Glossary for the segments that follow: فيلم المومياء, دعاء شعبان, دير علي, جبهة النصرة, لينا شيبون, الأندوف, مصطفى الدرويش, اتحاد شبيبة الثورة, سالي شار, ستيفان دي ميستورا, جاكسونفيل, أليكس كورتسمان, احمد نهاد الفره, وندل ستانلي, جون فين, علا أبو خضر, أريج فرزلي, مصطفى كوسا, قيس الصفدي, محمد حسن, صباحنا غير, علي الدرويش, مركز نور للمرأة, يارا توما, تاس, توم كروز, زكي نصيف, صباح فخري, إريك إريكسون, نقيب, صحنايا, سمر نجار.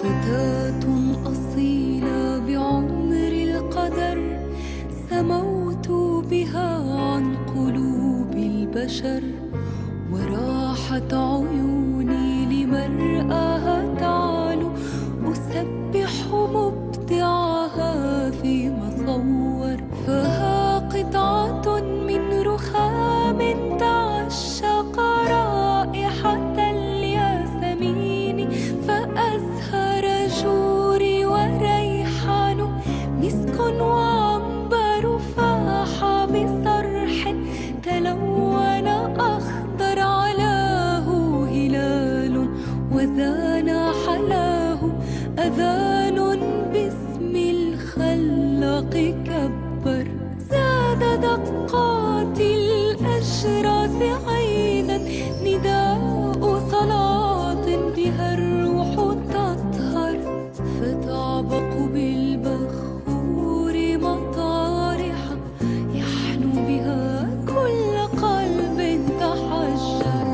فتاة أصيلة بعمر القدر سموت بها عن قلوب البشر، وراحت عيوني لمرآها تعلو، أسبح مبدعها فيما صور، فها قطعة من رخام تعشق رائحة الياسمين، فأزهر جوري وريحان، مسك وعنبر فاح بصرح، تلون أخضر علاه هلال، وزان حلاه أذان باسم الخلاق كبر، زاد دقات الأجراس عينا، نداء صلاة بها الروح تطهر، فتعبق بالبخور مطارح، يحنو بها كل قلب تحجر.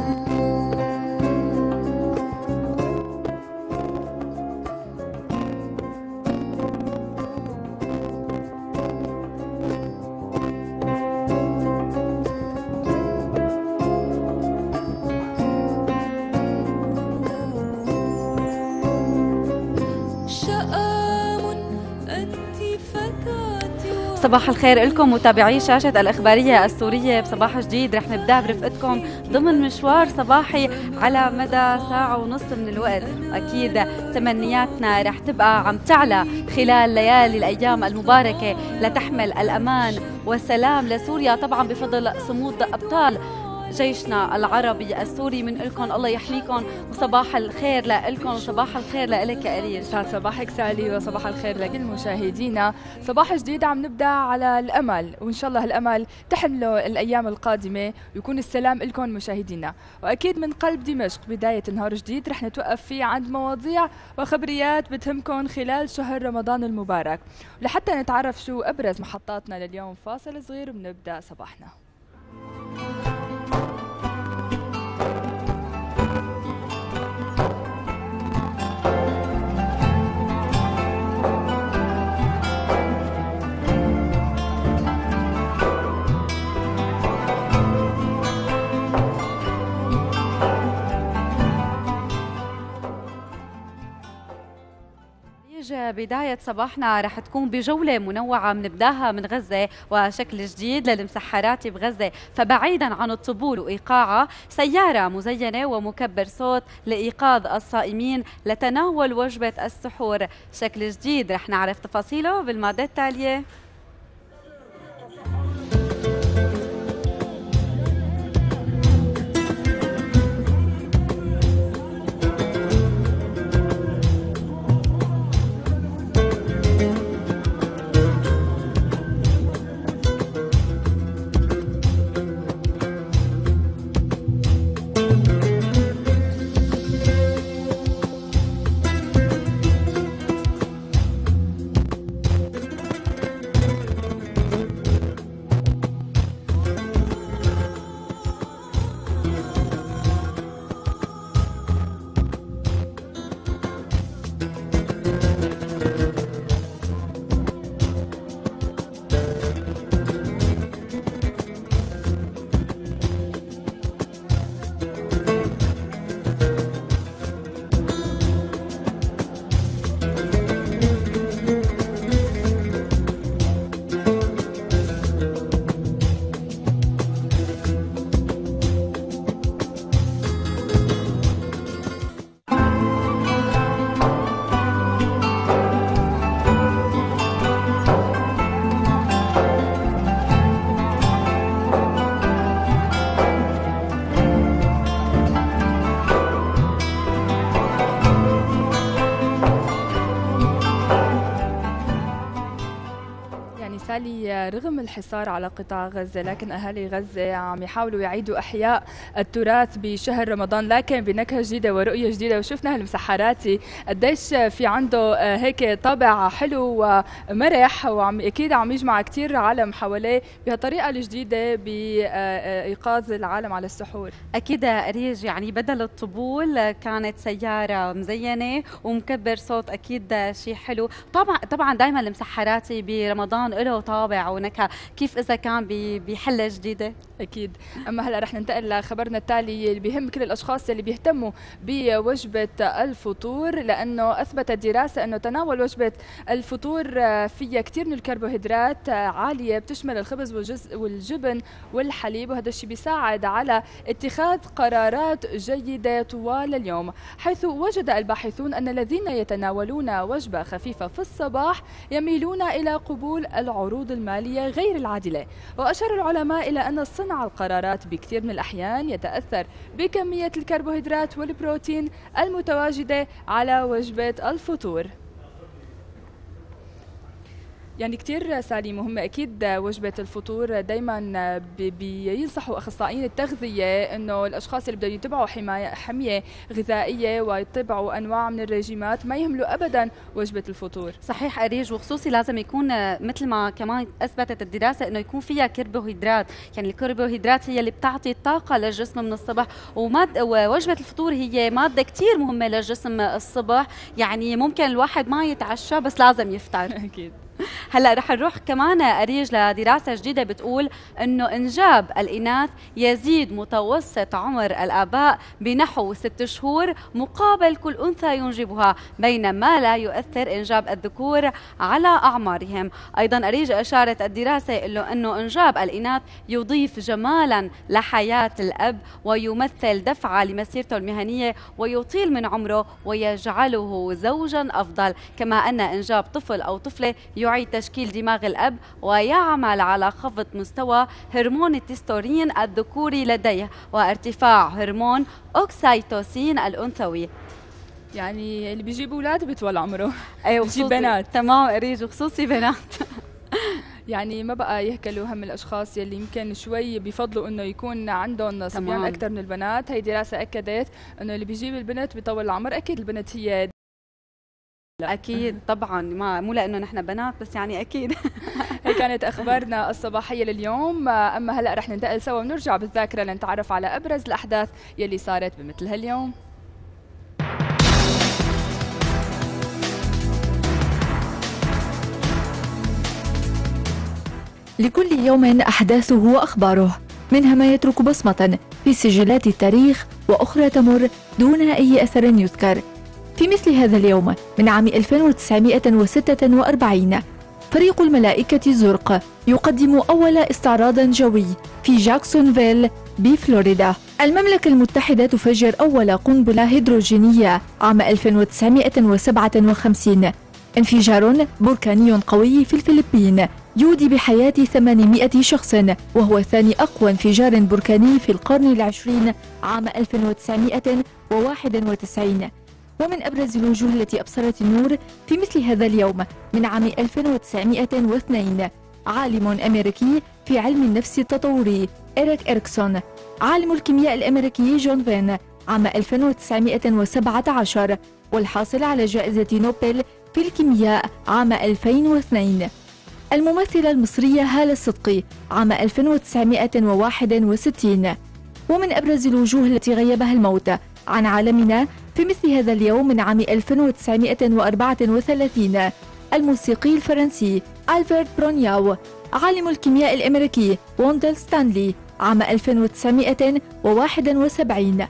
صباح الخير لكم متابعي شاشة الإخبارية السورية. بصباح جديد رح نبدأ برفقتكم ضمن مشوار صباحي على مدى ساعة ونص من الوقت. أكيد تمنياتنا رح تبقى عم تعلى خلال ليالي الأيام المباركة لتحمل الأمان والسلام لسوريا، طبعا بفضل صمود أبطال جيشنا العربي السوري. من لكم الله يحميكم وصباح الخير لكم وصباح الخير لك يا أريج. صباحك سالي وصباح الخير لكل مشاهدينا. صباح جديد عم نبدا على الامل، وان شاء الله الامل تحمله الايام القادمه ويكون السلام لكم مشاهدينا. واكيد من قلب دمشق بدايه نهار جديد رح نتوقف فيه عند مواضيع وخبريات بتهمكم خلال شهر رمضان المبارك، لحتى نتعرف شو ابرز محطاتنا لليوم. فاصل صغير وبنبدا صباحنا. بداية صباحنا رح تكون بجولة منوعة بنبداها من غزة وشكل جديد للمسحرات بغزة، فبعيدا عن الطبول وإيقاعها سيارة مزينة ومكبر صوت لإيقاظ الصائمين لتناول وجبة السحور. شكل جديد رح نعرف تفاصيله بالمادة التالية. سالي، رغم الحصار على قطاع غزة لكن أهالي غزة عم يحاولوا يعيدوا إحياء التراث بشهر رمضان، لكن بنكهة جديدة ورؤية جديدة. وشفنا هالمسحراتي قديش في عنده هيك طابع حلو ومرح، وعم أكيد عم يجمع كتير عالم حواليه بهالطريقة الجديدة بإيقاظ العالم على السحور. أكيد أريج، يعني بدل الطبول كانت سيارة مزينة ومكبر صوت، أكيد شيء حلو. طبعا دائما المسحراتي برمضان له طابع ونكهه، كيف اذا كان بحله جديده؟ اكيد. اما هلا رح ننتقل لخبرنا التالي اللي بيهم كل الاشخاص اللي بيهتموا بوجبه الفطور، لانه اثبتت دراسه انه تناول وجبه الفطور فيها كثير من الكربوهيدرات عاليه، بتشمل الخبز والجبن والحليب، وهذا الشيء بيساعد على اتخاذ قرارات جيده طوال اليوم، حيث وجد الباحثون ان الذين يتناولون وجبه خفيفه في الصباح يميلون إلى قبول العروض المالية غير العادلة. وأشار العلماء إلى أن صنع القرارات بكثير من الأحيان يتأثر بكمية الكربوهيدرات والبروتين المتواجدة على وجبة الفطور. يعني كتير سالي مهمة أكيد وجبة الفطور، دايما بينصحوا أخصائيين التغذية أنه الأشخاص اللي بدهم يتبعوا حمية غذائية ويتبعوا أنواع من الرجيمات ما يهملوا أبدا وجبة الفطور. صحيح أريج، وخصوصي لازم يكون مثل ما كمان أثبتت الدراسة أنه يكون فيها كربوهيدرات، يعني الكربوهيدرات هي اللي بتعطي الطاقة للجسم من الصبح، ووجبة الفطور هي مادة كتير مهمة للجسم الصبح، يعني ممكن الواحد ما يتعشى بس لازم يفطر. أكيد. هلا رح نروح كمان أريج لدراسة جديدة بتقول إنه إنجاب الإناث يزيد متوسط عمر الآباء بنحو 6 شهور مقابل كل أنثى ينجبها، بينما لا يؤثر إنجاب الذكور على أعمارهم. أيضا أريج أشارت الدراسة إنه إنجاب الإناث يضيف جمالا لحياة الأب ويمثل دفعة لمسيرته المهنية ويطيل من عمره ويجعله زوجا أفضل، كما أن إنجاب طفل أو طفلة يعيد تشكيل دماغ الأب ويعمل على خفض مستوى هرمون التستورين الذكوري لديه وارتفاع هرمون أوكسيتوسين الأنثوي. يعني اللي بيجيب أولاد بيطول عمره. أيوة بيجيب بنات. تمام أريج، وخصوصي بنات. يعني ما بقى يهكلوا هم الاشخاص يلي يمكن شوي بفضلوا انه يكون عندهم صبيان اكثر من البنات. هي دراسه اكدت انه اللي بيجيب البنت بيطول العمر. اكيد البنت هي أكيد طبعاً، مو لأنه نحن بنات بس، يعني أكيد. هي كانت أخبارنا الصباحية لليوم. أما هلأ رح ننتقل سوا ونرجع بالذاكرة لنتعرف على أبرز الأحداث يلي صارت بمثل هاليوم. لكل يوم أحداثه وأخباره، منها ما يترك بصمة في سجلات التاريخ وأخرى تمر دون أي أثر يذكر. في مثل هذا اليوم من عام 1946 فريق الملائكة الزرق يقدم أول استعراض جوي في جاكسونفيل بفلوريدا. المملكة المتحدة تفجر أول قنبلة هيدروجينية عام 1957. انفجار بركاني قوي في الفلبين يودي بحياة 800 شخص، وهو ثاني أقوى انفجار بركاني في القرن العشرين عام 1991. ومن أبرز الوجوه التي أبصرت النور في مثل هذا اليوم من عام 1902 عالم أمريكي في علم النفس التطوري إريك إريكسون، عالم الكيمياء الأمريكي جون فين عام 1917 والحاصل على جائزة نوبل في الكيمياء عام 2002. الممثلة المصرية هالة الصدقي عام 1961. ومن أبرز الوجوه التي غيبها الموت عن عالمنا في مثل هذا اليوم من عام 1934 الموسيقي الفرنسي ألفرد برونياو، عالم الكيمياء الأمريكي وندل ستانلي عام 1971.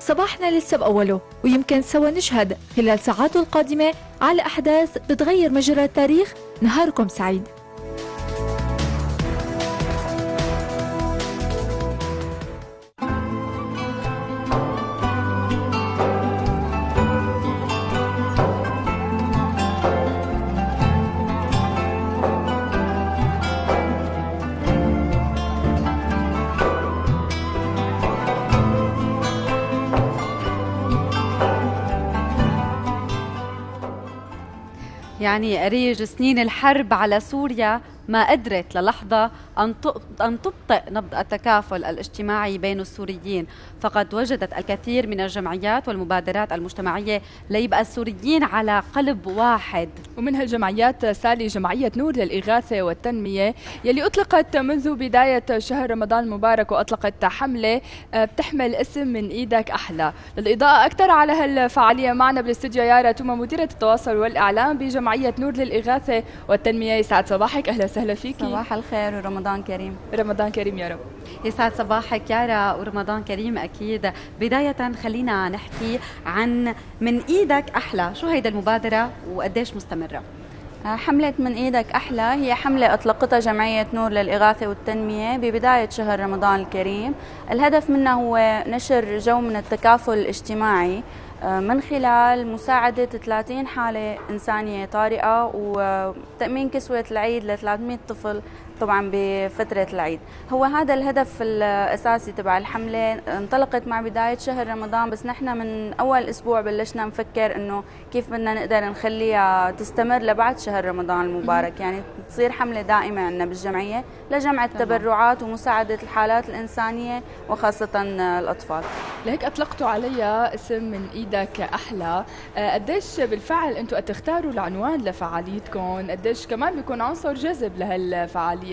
صباحنا لسه بأوله، ويمكن سوا نشهد خلال ساعاته القادمة على أحداث بتغير مجرى التاريخ. نهاركم سعيد. يعني أريج، سنين الحرب على سوريا ما قدرت للحظة أن تبطئ نبض التكافل الاجتماعي بين السوريين، فقد وجدت الكثير من الجمعيات والمبادرات المجتمعية ليبقى السوريين على قلب واحد. ومن هالجمعيات سالي جمعية نور للإغاثة والتنمية يلي أطلقت منذ بداية شهر رمضان المبارك، وأطلقت حملة بتحمل اسم من إيدك أحلى. للإضاءة أكثر على هالفعالية معنا بالاستديو يارا توما مديرة التواصل والإعلام بجمعية نور للإغاثة والتنمية. يسعد صباحك، أهلا وسهلا فيكي. صباح الخير ورمضان كريم. رمضان كريم يا رب. يسعد صباحك يارا ورمضان كريم أكيد. بداية خلينا نحكي عن من إيدك أحلى، شو هيدا المبادرة وقديش مستمرة؟ حملة من إيدك أحلى هي حملة أطلقتها جمعية نور للإغاثة والتنمية ببداية شهر رمضان الكريم. الهدف منها هو نشر جو من التكافل الاجتماعي من خلال مساعدة 30 حالة إنسانية طارئة وتأمين كسوة العيد ل 300 طفل طبعا بفترة العيد. هو هذا الهدف الأساسي تبع الحملة. انطلقت مع بداية شهر رمضان، بس نحن من أول أسبوع بلشنا نفكر إنه كيف بدنا نقدر نخليها تستمر لبعد شهر رمضان المبارك، يعني تصير حملة دائمة عندنا بالجمعية لجمع التبرعات ومساعدة الحالات الإنسانية وخاصة الأطفال. لهيك أطلقتوا عليها اسم من إيدك أحلى. قديش بالفعل أنتوا تختاروا العنوان لفعاليتكم؟ قديش كمان بيكون عنصر جذب لهالفعالية؟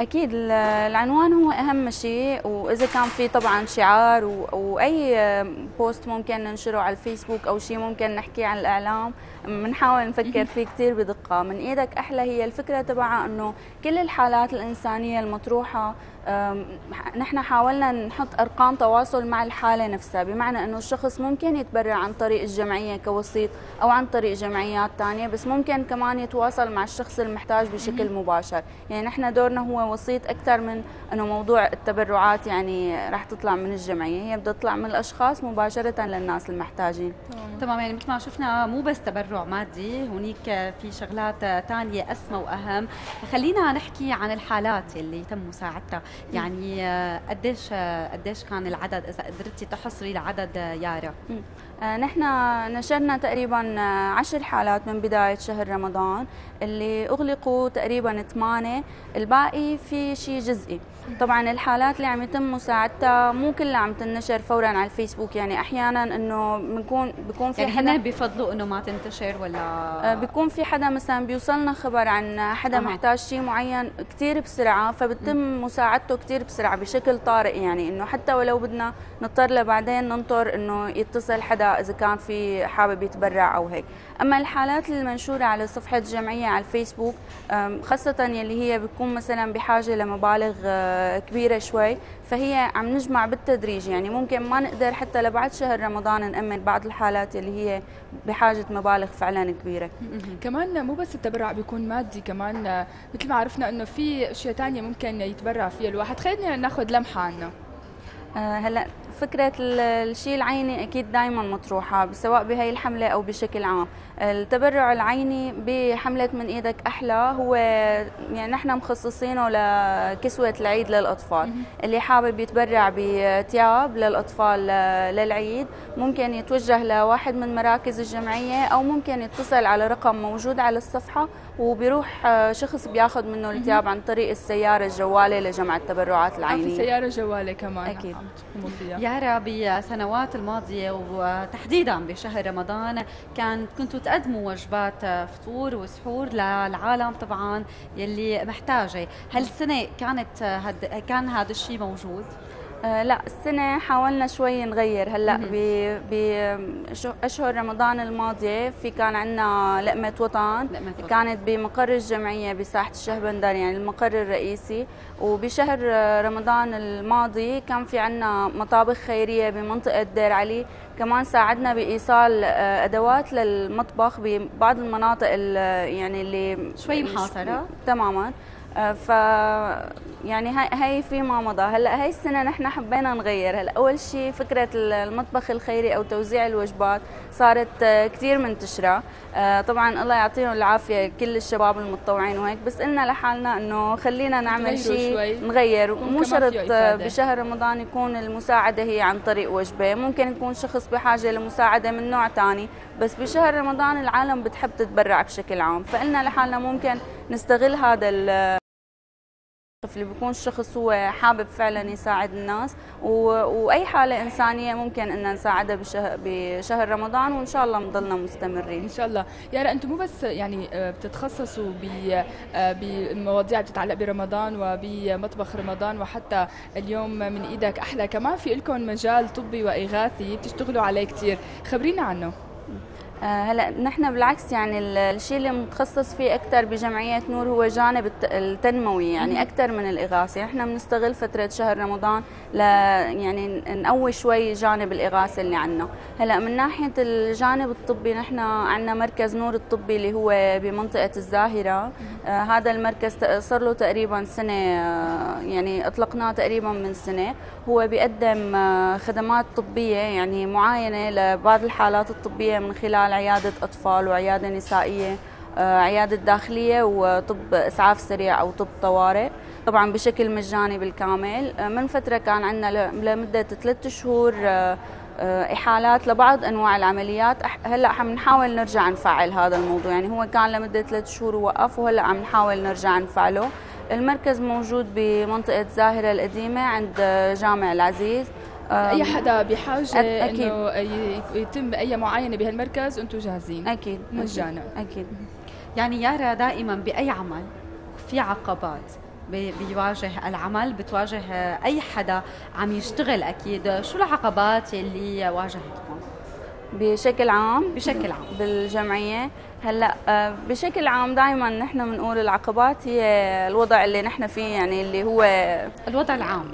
أكيد العنوان هو أهم شيء، وإذا كان في طبعا شعار وأي بوست ممكن ننشره على الفيسبوك أو شيء ممكن نحكيه عن الإعلام، بنحاول نفكر فيه كثير بدقة. من إيدك أحلى هي الفكرة تبعها أنه كل الحالات الإنسانية المطروحة نحن حاولنا نحط أرقام تواصل مع الحالة نفسها، بمعنى أنه الشخص ممكن يتبرع عن طريق الجمعية كوسيط أو عن طريق جمعيات تانية، بس ممكن كمان يتواصل مع الشخص المحتاج بشكل مباشر. يعني نحن دورنا هو وسيط أكثر من أنه موضوع التبرعات يعني رح تطلع من الجمعية، هي بدها تطلع من الأشخاص مباشرة للناس المحتاجين. تمام، يعني مثل ما شفنا مو بس تبرع مادي، هناك في شغلات تانية أسمى وأهم. خلينا نحكي عن الحالات اللي تم مساعدتها، يعني قديش كان العدد إذا قدرتي تحصري العدد يارا؟ نحن نشرنا تقريبا 10 حالات من بداية شهر رمضان اللي أغلقوا تقريبا 8، الباقي في شيء جزئي. طبعا الحالات اللي عم يتم مساعدتها مو كلها عم تنشر فورا على الفيسبوك، يعني أحيانا إنه بيكون في يعني حدا بفضلوا إنه ما تنتشر، ولا بيكون في حدا مثلا بيوصلنا خبر عن حدا محتاج شيء معين كثير بسرعة، فبتم مساعدته كثير بسرعة بشكل طارئ، يعني إنه حتى ولو بدنا نضطر لبعدين ننطر إنه يتصل حدا إذا كان في حابب يتبرع أو هيك. أما الحالات المنشورة على صفحة الجمعية على الفيسبوك خاصة يلي هي بتكون مثلا بحاجة لمبالغ كبيرة شوي، فهي عم نجمع بالتدريج، يعني ممكن ما نقدر حتى لبعد شهر رمضان نأمن بعض الحالات اللي هي بحاجة مبالغ فعلا كبيرة. كمان مو بس التبرع بيكون مادي، كمان مثل ما عرفنا إنه في أشياء تانية ممكن يتبرع فيها الواحد. خلينا ناخذ لمحة عنه. هلا فكرة الشيء العيني أكيد دائما مطروحة سواء بهي الحملة أو بشكل عام. التبرع العيني بحملة من إيدك أحلى هو يعني نحن مخصصينه لكسوة العيد للأطفال، اللي حابب يتبرع بثياب للأطفال للعيد ممكن يتوجه لواحد من مراكز الجمعية أو ممكن يتصل على رقم موجود على الصفحة، وبيروح شخص بياخذ منه الثياب عن طريق السيارة الجوالة لجمع التبرعات العينية. في سيارة جوالة كمان أكيد. يارا بالسنوات الماضية وتحديدا بشهر رمضان كنتوا تقدموا وجبات فطور وسحور للعالم طبعا يلي محتاجة، هل السنة كان هذا الشيء موجود؟ لا، السنة حاولنا شوي نغير. هلا بأشهر رمضان الماضية كان عندنا لقمة وطن، كانت بمقر الجمعية بساحة الشيخ بندر يعني المقر الرئيسي، وبشهر رمضان الماضي كان في عندنا مطابخ خيرية بمنطقة دير علي، كمان ساعدنا بإيصال أدوات للمطبخ ببعض المناطق يعني اللي شوي محاصرة تماما. ف يعني هي فيما مضى. هلا هي السنه نحن حبينا نغير. هلا اول شيء فكره المطبخ الخيري او توزيع الوجبات صارت كثير منتشره، طبعا الله يعطيهم العافيه كل الشباب المتطوعين وهيك، بس قلنا لحالنا انه خلينا نعمل شيء نغير، مو شرط بشهر رمضان يكون المساعده هي عن طريق وجبه، ممكن يكون شخص بحاجه لمساعده من نوع ثاني، بس بشهر رمضان العالم بتحب تتبرع بشكل عام، فقلنا لحالنا ممكن نستغل هذا اللي بيكون الشخص هو حابب فعلا يساعد الناس، واي حاله انسانيه ممكن ان نساعدها بشهر رمضان، وان شاء الله نضلنا مستمرين ان شاء الله. يارا انتم مو بس يعني بتتخصصوا بمواضيع بتتعلق برمضان وبمطبخ رمضان، وحتى اليوم من ايدك احلى كمان في لكم مجال طبي واغاثي بتشتغلوا عليه كثير، خبرينا عنه. هلا نحن بالعكس يعني الشيء اللي متخصص فيه اكثر بجمعيه نور هو جانب التنموي، يعني اكثر من الاغاثه. نحن بنستغل فتره شهر رمضان ل يعني نقوي شوي جانب الاغاثه اللي عندنا. هلا من ناحيه الجانب الطبي نحن عندنا مركز نور الطبي اللي هو بمنطقه الزاهره. هذا المركز صار له تقريبا سنه، يعني اطلقناه تقريبا من سنه. هو بيقدم خدمات طبيه، يعني معاينه لبعض الحالات الطبيه من خلال عيادة أطفال وعيادة نسائية، عيادة داخلية، وطب إسعاف سريع أو طب طوارئ، طبعا بشكل مجاني بالكامل. من فترة كان عندنا لمدة 3 شهور إحالات لبعض أنواع العمليات. هلأ عم نحاول نرجع نفعل هذا الموضوع، يعني هو كان لمدة 3 شهور ووقف، وهلأ عم نحاول نرجع نفعله. المركز موجود بمنطقة زاهرة القديمة عند جامع العزيز. اي حدا بحاجه انه يتم اي معاينه بهالمركز انتم جاهزين اكيد مجانا. اكيد يعني يارا دائما باي عمل في عقبات بيواجه العمل، بتواجه اي حدا عم يشتغل، اكيد شو العقبات اللي واجهتكم بشكل عام بالجمعيه؟ هلا بشكل عام دائما نحن بنقول العقبات هي الوضع اللي نحن فيه، يعني اللي هو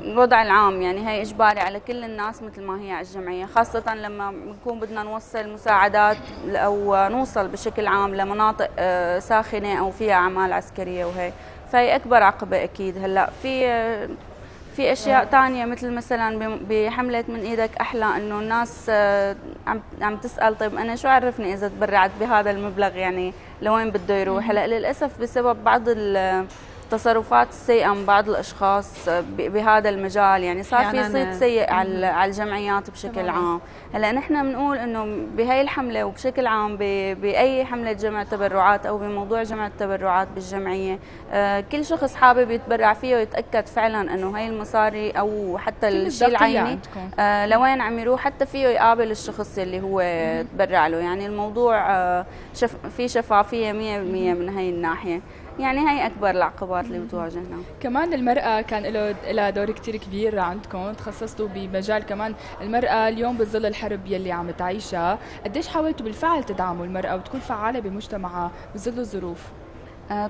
الوضع العام، يعني هي اجباري على كل الناس مثل ما هي على الجمعيه، خاصه لما بنكون بدنا نوصل مساعدات او نوصل بشكل عام لمناطق ساخنه او فيها اعمال عسكريه، وهي فهي اكبر عقبه اكيد. هلا في اشياء ثانيه مثل مثلا بحمله من ايدك احلى، انه الناس عم تسال طيب انا شو عرفني اذا تبرعت بهذا المبلغ، يعني لوين بده يروح؟ هلا للاسف بسبب بعض التصرفات السيئه من بعض الاشخاص بهذا المجال، يعني صار يعني في صيت سيء على الجمعيات بشكل عام. هلا نحن بنقول انه بهي الحمله وبشكل عام باي حمله جمع تبرعات او بموضوع جمع التبرعات بالجمعيه، كل شخص حابب يتبرع فيه ويتاكد فعلا انه هي المصاري او حتى الشيء العيني لوين عم يروح، حتى فيه يقابل الشخص اللي هو تبرع له. يعني الموضوع في شفافيه 100% من هي الناحيه، يعني هي أكبر العقبات اللي بتواجهنا. كمان المرأة كان لها دور كتير كبير عندكم، تخصصتوا بمجال كمان المرأة اليوم بظل الحرب يلي عم تعيشها، قديش حاولتوا بالفعل تدعموا المرأة وتكون فعالة بمجتمعها بظل الظروف؟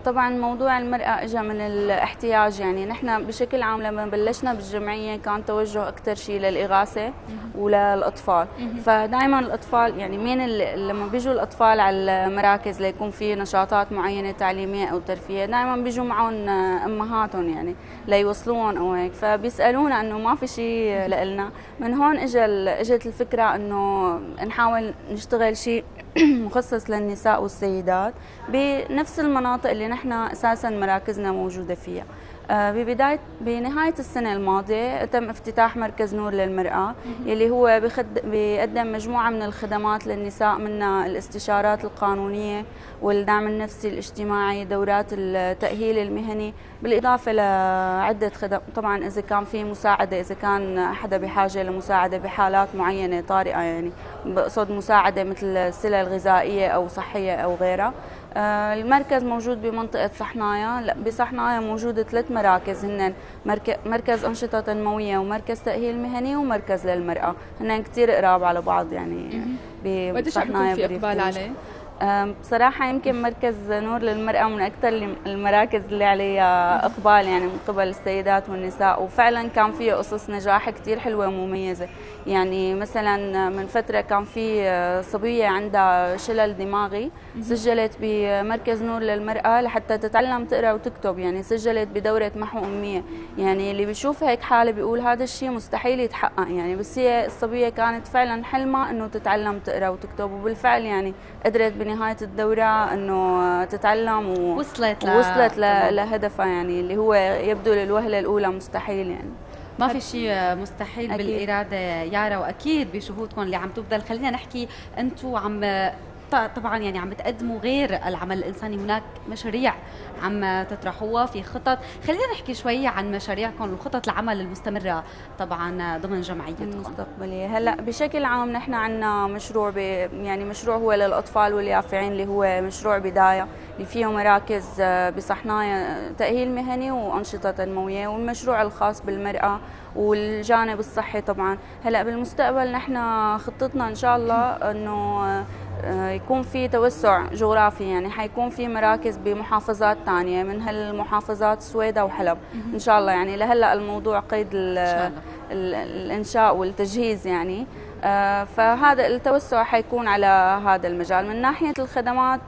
طبعا موضوع المرأة اجى من الاحتياج، يعني نحن بشكل عام لما بلشنا بالجمعية كان توجه اكثر شيء للإغاثة وللأطفال، فدائما الأطفال يعني مين لما بيجوا الأطفال على المراكز ليكون في نشاطات معينة تعليمية أو ترفيهية دائما بيجوا معهم أمهاتهم يعني ليوصلوهم أو هيك، فبيسألونا إنه ما في شيء لإلنا. من هون اجت الفكرة إنه نحاول نشتغل شيء مخصص للنساء والسيدات بنفس المناطق اللي نحن اساسا مراكزنا موجوده فيها. بنهايه السنه الماضيه تم افتتاح مركز نور للمرأة يلي هو بيقدم مجموعه من الخدمات للنساء، منها الاستشارات القانونيه والدعم النفسي الاجتماعي، دورات التأهيل المهني، بالاضافه لعده خدمات طبعا اذا كان في مساعده، اذا كان حدا بحاجه لمساعده بحالات معينه طارئه، يعني بقصد مساعده مثل السلع الغذائيه او صحيه او غيرها. المركز موجود بمنطقة صحنايا، بصحنايا موجودة 3 مراكز، هن مركز أنشطة تنموية ومركز تأهيل مهني ومركز للمرأة، هن كتير قراب على بعض يعني بصحنايا. في إقبال عليه؟ بصراحة يمكن مركز نور للمرأة من أكثر المراكز اللي عليها إقبال يعني من قبل السيدات والنساء، وفعلا كان فيه قصص نجاح كتير حلوة ومميزة. يعني مثلا من فترة كان في صبية عندها شلل دماغي سجلت بمركز نور للمرأة لحتى تتعلم تقرأ وتكتب، يعني سجلت بدورة محو أمية. يعني اللي بيشوف هيك حالة بيقول هذا الشيء مستحيل يتحقق يعني، بس هي الصبية كانت فعلا حلمها إنه تتعلم تقرأ وتكتب، وبالفعل يعني قدرت نهاية الدورة إنه تتعلم ووصلت لهدفها، يعني اللي هو يبدو للوهلة الأولى مستحيل، يعني ما في شيء مستحيل أكيد. بالإرادة يارا، وأكيد بشهودكم اللي عم تبذل. خلينا نحكي أنتوا عم طبعا يعني عم بتقدموا غير العمل الانساني، هناك مشاريع عم تطرحوها، في خطط. خلينا نحكي شوي عن مشاريعكم وخطط العمل المستمره طبعا ضمن جمعيتكم المستقبليه. هلا بشكل عام نحن عندنا مشروع يعني مشروع هو للاطفال واليافعين، اللي هو مشروع بدايه اللي فيه مراكز بصحنايا تاهيل مهني وانشطه تنمويه، والمشروع الخاص بالمراه والجانب الصحي طبعا. هلا بالمستقبل نحن خطتنا ان شاء الله انه يكون في توسع جغرافي، يعني حيكون في مراكز بمحافظات ثانيه من هالمحافظات السويداء وحلب ان شاء الله. يعني لهلا الموضوع قيد الانشاء والتجهيز يعني، فهذا التوسع حيكون على هذا المجال. من ناحيه الخدمات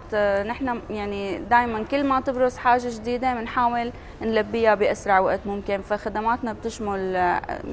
نحن يعني دائما كل ما تبرز حاجه جديده بنحاول نلبيها باسرع وقت ممكن، فخدماتنا بتشمل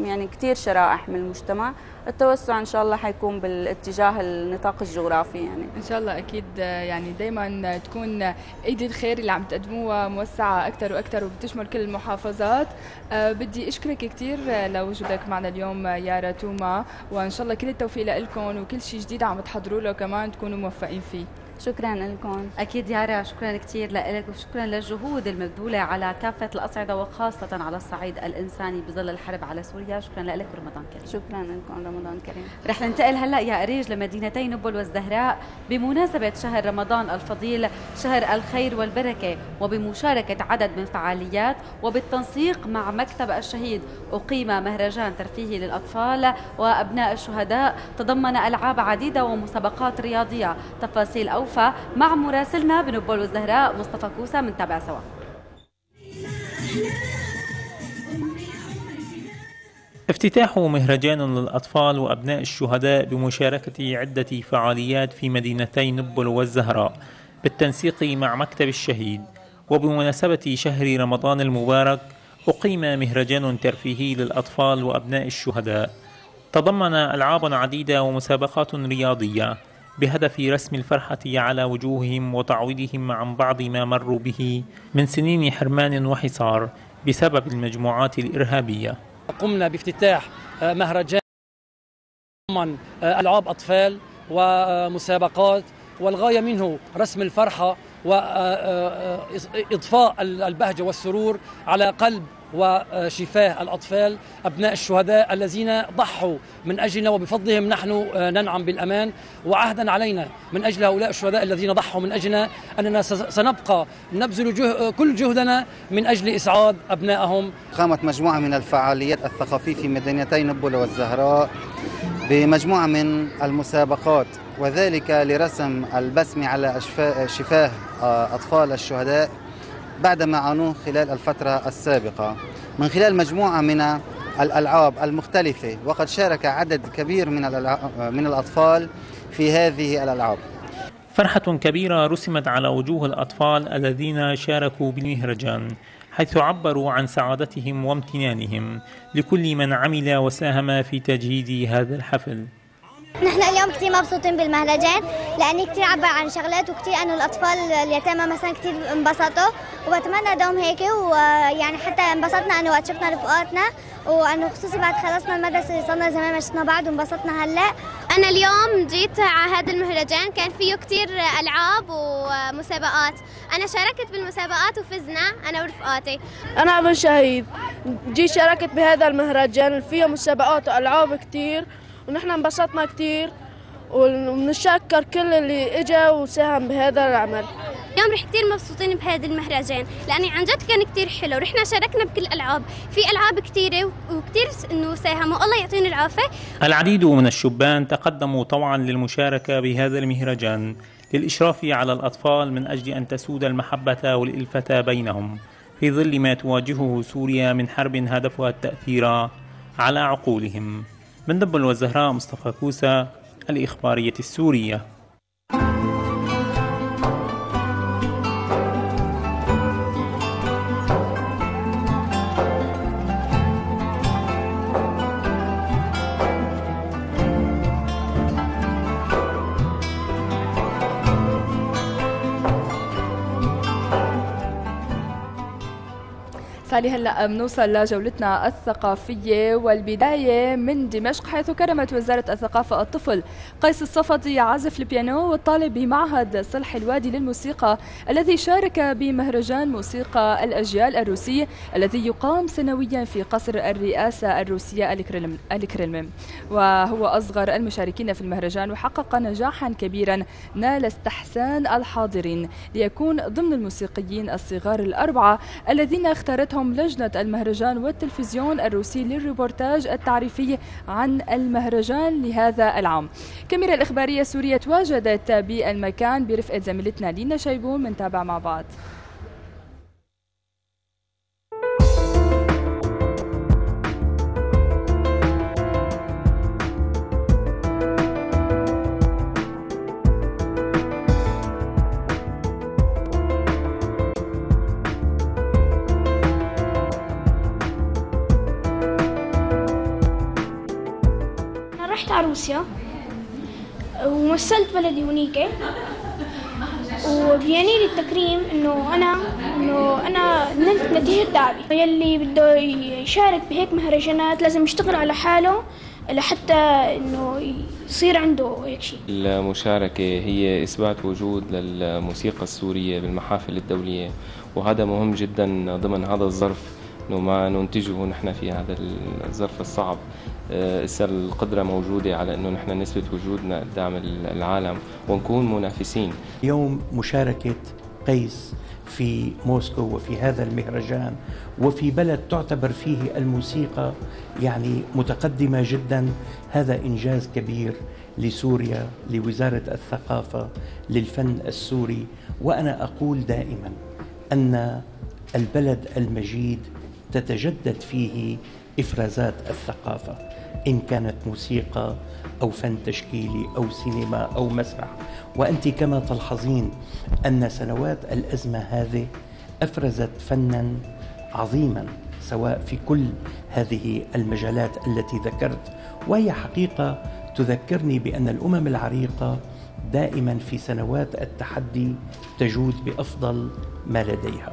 يعني كثير شرائح من المجتمع. التوسع ان شاء الله حيكون بالاتجاه النطاق الجغرافي يعني ان شاء الله. اكيد يعني دائما تكون ايدي الخير اللي عم تقدموها موسعه اكثر واكثر وبتشمل كل المحافظات. بدي اشكرك كثير لوجودك معنا اليوم يارا توما، وان شاء الله كل التوفيق لكم وكل شيء جديد عم تحضروا له كمان تكونوا موفقين فيه. شكرا لكم. اكيد يارا، شكرا كثير لك وشكرا للجهود المبذوله على كافه الاصعده وخاصه على الصعيد الانساني بظل الحرب على سوريا. شكرا لك ورمضان كريم. شكرا لكم، رمضان كريم. رح ننتقل هلا يا أريج لمدينتي نبل والزهراء بمناسبه شهر رمضان الفضيل، شهر الخير والبركه، وبمشاركه عدد من الفعاليات وبالتنسيق مع مكتب الشهيد اقيم مهرجان ترفيهي للاطفال وابناء الشهداء تضمن العاب عديده ومسابقات رياضيه. تفاصيل أو مع مراسلنا بنبول والزهراء مصطفى كوسا من تابع سوا. افتتاح مهرجان للأطفال وأبناء الشهداء بمشاركة عدة فعاليات في مدينتي نبل والزهراء بالتنسيق مع مكتب الشهيد، وبمناسبة شهر رمضان المبارك أقيم مهرجان ترفيهي للأطفال وأبناء الشهداء تضمن ألعاب عديدة ومسابقات رياضية بهدف رسم الفرحة على وجوههم وتعويضهم عن بعض ما مروا به من سنين حرمان وحصار بسبب المجموعات الإرهابية. قمنا بافتتاح مهرجان ضمن ألعاب أطفال ومسابقات، والغاية منه رسم الفرحة وإضفاء البهجة والسرور على قلب وشفاه الأطفال أبناء الشهداء الذين ضحوا من أجلنا، وبفضلهم نحن ننعم بالأمان. وعهدا علينا من أجل هؤلاء الشهداء الذين ضحوا من أجلنا أننا سنبقى نبذل كل جهدنا من أجل إسعاد أبنائهم. قامت مجموعة من الفعاليات الثقافية في مدينتي نبل والزهراء بمجموعة من المسابقات، وذلك لرسم البسم على شفاه أطفال الشهداء بعدما عانوه خلال الفترة السابقة من خلال مجموعة من الألعاب المختلفة، وقد شارك عدد كبير من الأطفال في هذه الألعاب. فرحة كبيرة رسمت على وجوه الأطفال الذين شاركوا بالمهرجان، حيث عبروا عن سعادتهم وامتنانهم لكل من عمل وساهم في تجهيز هذا الحفل. نحن اليوم كثير مبسوطين بالمهرجان لأني كثير عبر عن شغلات، وكثير أنه الأطفال اليتامى مثلا كثير انبسطوا، وبتمنى دوم هيك. ويعني حتى انبسطنا أنه وقت شفنا رفقاتنا، وأنه خصوصي بعد خلصنا المدرسة صرنا زمان ما شفنا بعض وانبسطنا هلا. أنا اليوم جيت على هذا المهرجان كان فيه كثير ألعاب ومسابقات، أنا شاركت بالمسابقات وفزنا أنا ورفقاتي. أنا أبن شهيد جيت شاركت بهذا المهرجان فيه مسابقات وألعاب كثير، ونحن انبسطنا كثير وبنشكر كل اللي اجى وساهم بهذا العمل. اليوم رح كثير مبسوطين بهذا المهرجان لاني عن جد كان كثير حلو، رحنا شاركنا بكل الالعاب، في العاب كثيره وكثير انه ساهموا، الله يعطيهم العافيه. العديد من الشبان تقدموا طوعا للمشاركه بهذا المهرجان للاشراف على الاطفال من اجل ان تسود المحبه والالفه بينهم في ظل ما تواجهه سوريا من حرب هدفها التاثير على عقولهم. من نبل والزهراء مصطفى كوسا، الإخبارية السورية. خلي هلأ بنوصل لجولتنا الثقافية، والبداية من دمشق حيث كرمت وزارة الثقافة الطفل قيس الصفدي عازف البيانو والطالب بمعهد صلح الوادي للموسيقى الذي شارك بمهرجان موسيقى الأجيال الروسي الذي يقام سنويا في قصر الرئاسة الروسية الكرملين، وهو أصغر المشاركين في المهرجان وحقق نجاحا كبيرا نال استحسان الحاضرين ليكون ضمن الموسيقيين الصغار الأربعة الذين اختارتهم لجنة المهرجان والتلفزيون الروسي للريبورتاج التعريفي عن المهرجان لهذا العام. كاميرا الإخبارية السورية تواجدت بالمكان برفقة زميلتنا لينا شيبون، منتابع مع بعض. رحت على روسيا ومثلت بلدي هنيك، وبيعني لي التكريم انه انا نلت نتيجه تعبي. يلي بده يشارك بهيك مهرجانات لازم يشتغل على حاله لحتى انه يصير عنده هيك شيء. المشاركه هي اثبات وجود للموسيقى السوريه بالمحافل الدوليه، وهذا مهم جدا ضمن هذا الظرف انه ما ننتجه نحن في هذا الظرف الصعب. هسه القدره موجوده على انه نحن نثبت وجودنا قدام العالم ونكون منافسين. اليوم مشاركه قيس في موسكو وفي هذا المهرجان وفي بلد تعتبر فيه الموسيقى يعني متقدمه جدا، هذا انجاز كبير لسوريا، لوزاره الثقافه، للفن السوري. وانا اقول دائما ان البلد المجيد تتجدد فيه إفرازات الثقافة، إن كانت موسيقى أو فن تشكيلي أو سينما أو مسرح. وأنت كما تلحظين أن سنوات الأزمة هذه أفرزت فناً عظيماً سواء في كل هذه المجالات التي ذكرت، وهي حقيقة تذكرني بأن الأمم العريقة دائماً في سنوات التحدي تجود بأفضل ما لديها.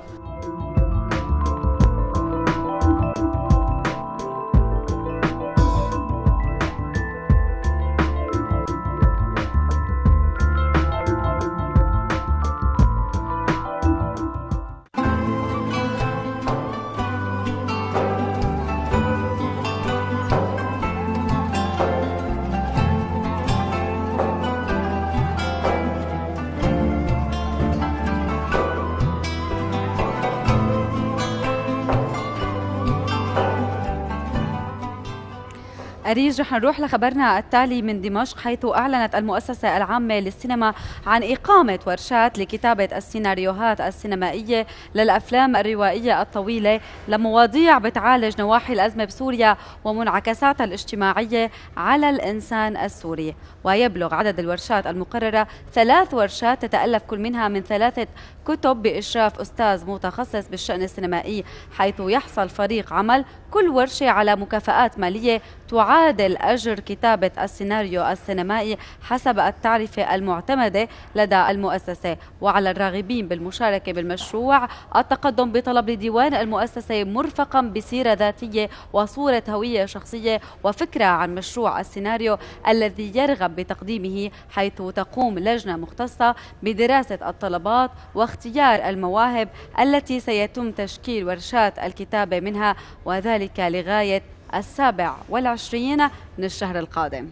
أريج، رح نروح لخبرنا التالي من دمشق حيث أعلنت المؤسسة العامة للسينما عن إقامة ورشات لكتابة السيناريوهات السينمائية للأفلام الروائية الطويلة لمواضيع بتعالج نواحي الأزمة بسوريا ومنعكساتها الاجتماعية على الإنسان السوري. ويبلغ عدد الورشات المقررة 3 ورشات تتألف كل منها من 3 كتب بإشراف أستاذ متخصص بالشأن السينمائي، حيث يحصل فريق عمل كل ورشة على مكافآت مالية تعادل أجر كتابة السيناريو السينمائي حسب التعرفة المعتمدة لدى المؤسسة. وعلى الراغبين بالمشاركة بالمشروع التقدم بطلب لديوان المؤسسة مرفقا بسيرة ذاتية وصورة هوية شخصية وفكرة عن مشروع السيناريو الذي يرغب بتقديمه، حيث تقوم لجنة مختصة بدراسة الطلبات واختيار المواهب التي سيتم تشكيل ورشات الكتابة منها، وذلك لغاية 27 من الشهر القادم.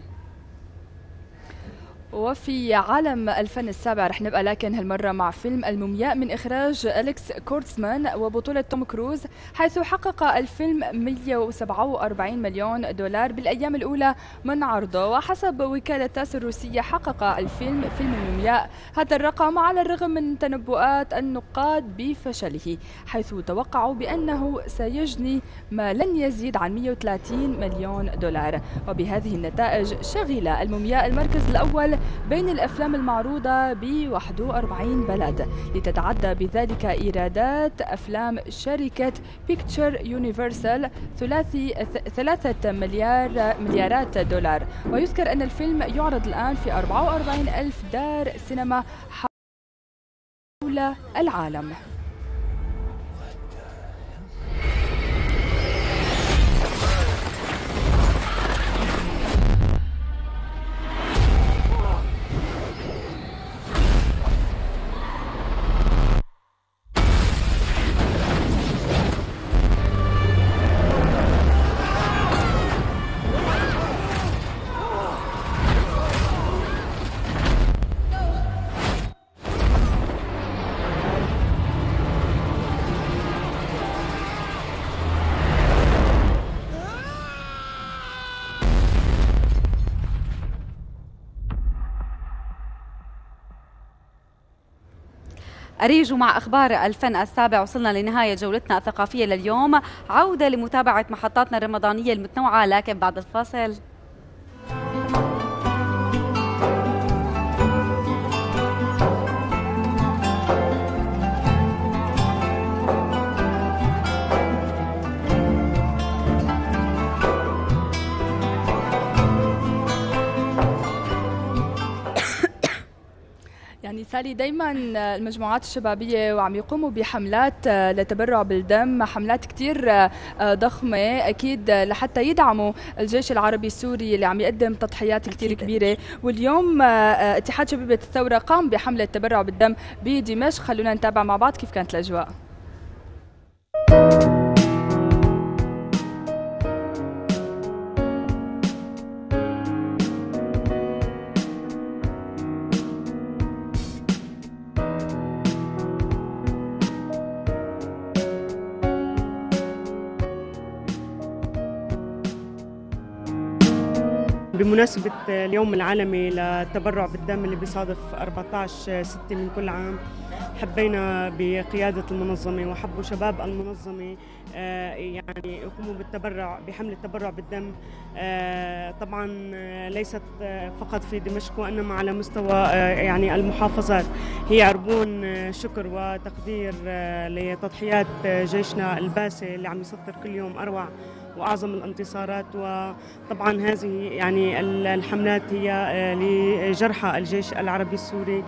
وفي عالم الفن السابع رح نبقى لكن هالمرة مع فيلم المومياء من إخراج أليكس كورتسمان وبطولة توم كروز، حيث حقق الفيلم 147 مليون $147 مليون بالأيام الأولى من عرضه. وحسب وكالة تاس الروسية حقق الفيلم المومياء هذا الرقم على الرغم من تنبؤات النقاد بفشله، حيث توقعوا بأنه سيجني ما لن يزيد عن 130 مليون $1 مليون. وبهذه النتائج شغل المومياء المركز الأول بين الأفلام المعروضة ب 41 بلد، لتتعدى بذلك إيرادات أفلام شركة بيكتشر يونيفرسال $3 مليارات $1 مليار. ويذكر أن الفيلم يعرض الآن في 44,000 دار سينما حول العالم. أريج. مع أخبار الفن السابع وصلنا لنهاية جولتنا الثقافية لليوم. عودة لمتابعة محطاتنا الرمضانية المتنوعة لكن بعد الفاصل. يعني سالي دايما المجموعات الشبابية وعم يقوموا بحملات لتبرع بالدم، حملات كتير ضخمة أكيد لحتى يدعموا الجيش العربي السوري اللي عم يقدم تضحيات كتير كبيرة. واليوم اتحاد شبيبة الثورة قام بحملة تبرع بالدم بدمشق. خلونا نتابع مع بعض كيف كانت الأجواء. بمناسبة اليوم العالمي للتبرع بالدم اللي بيصادف 14/6 من كل عام، حبينا بقيادة المنظمة وحبوا شباب المنظمة يعني يقوموا بالتبرع بحملة تبرع بالدم. طبعا ليست فقط في دمشق وإنما على مستوى يعني المحافظات، هي يعربون شكر وتقدير لتضحيات جيشنا الباسل اللي عم يسطر كل يوم أروع وأعظم الانتصارات. وطبعا هذه يعني الحملات هي لجرحى الجيش العربي السوري،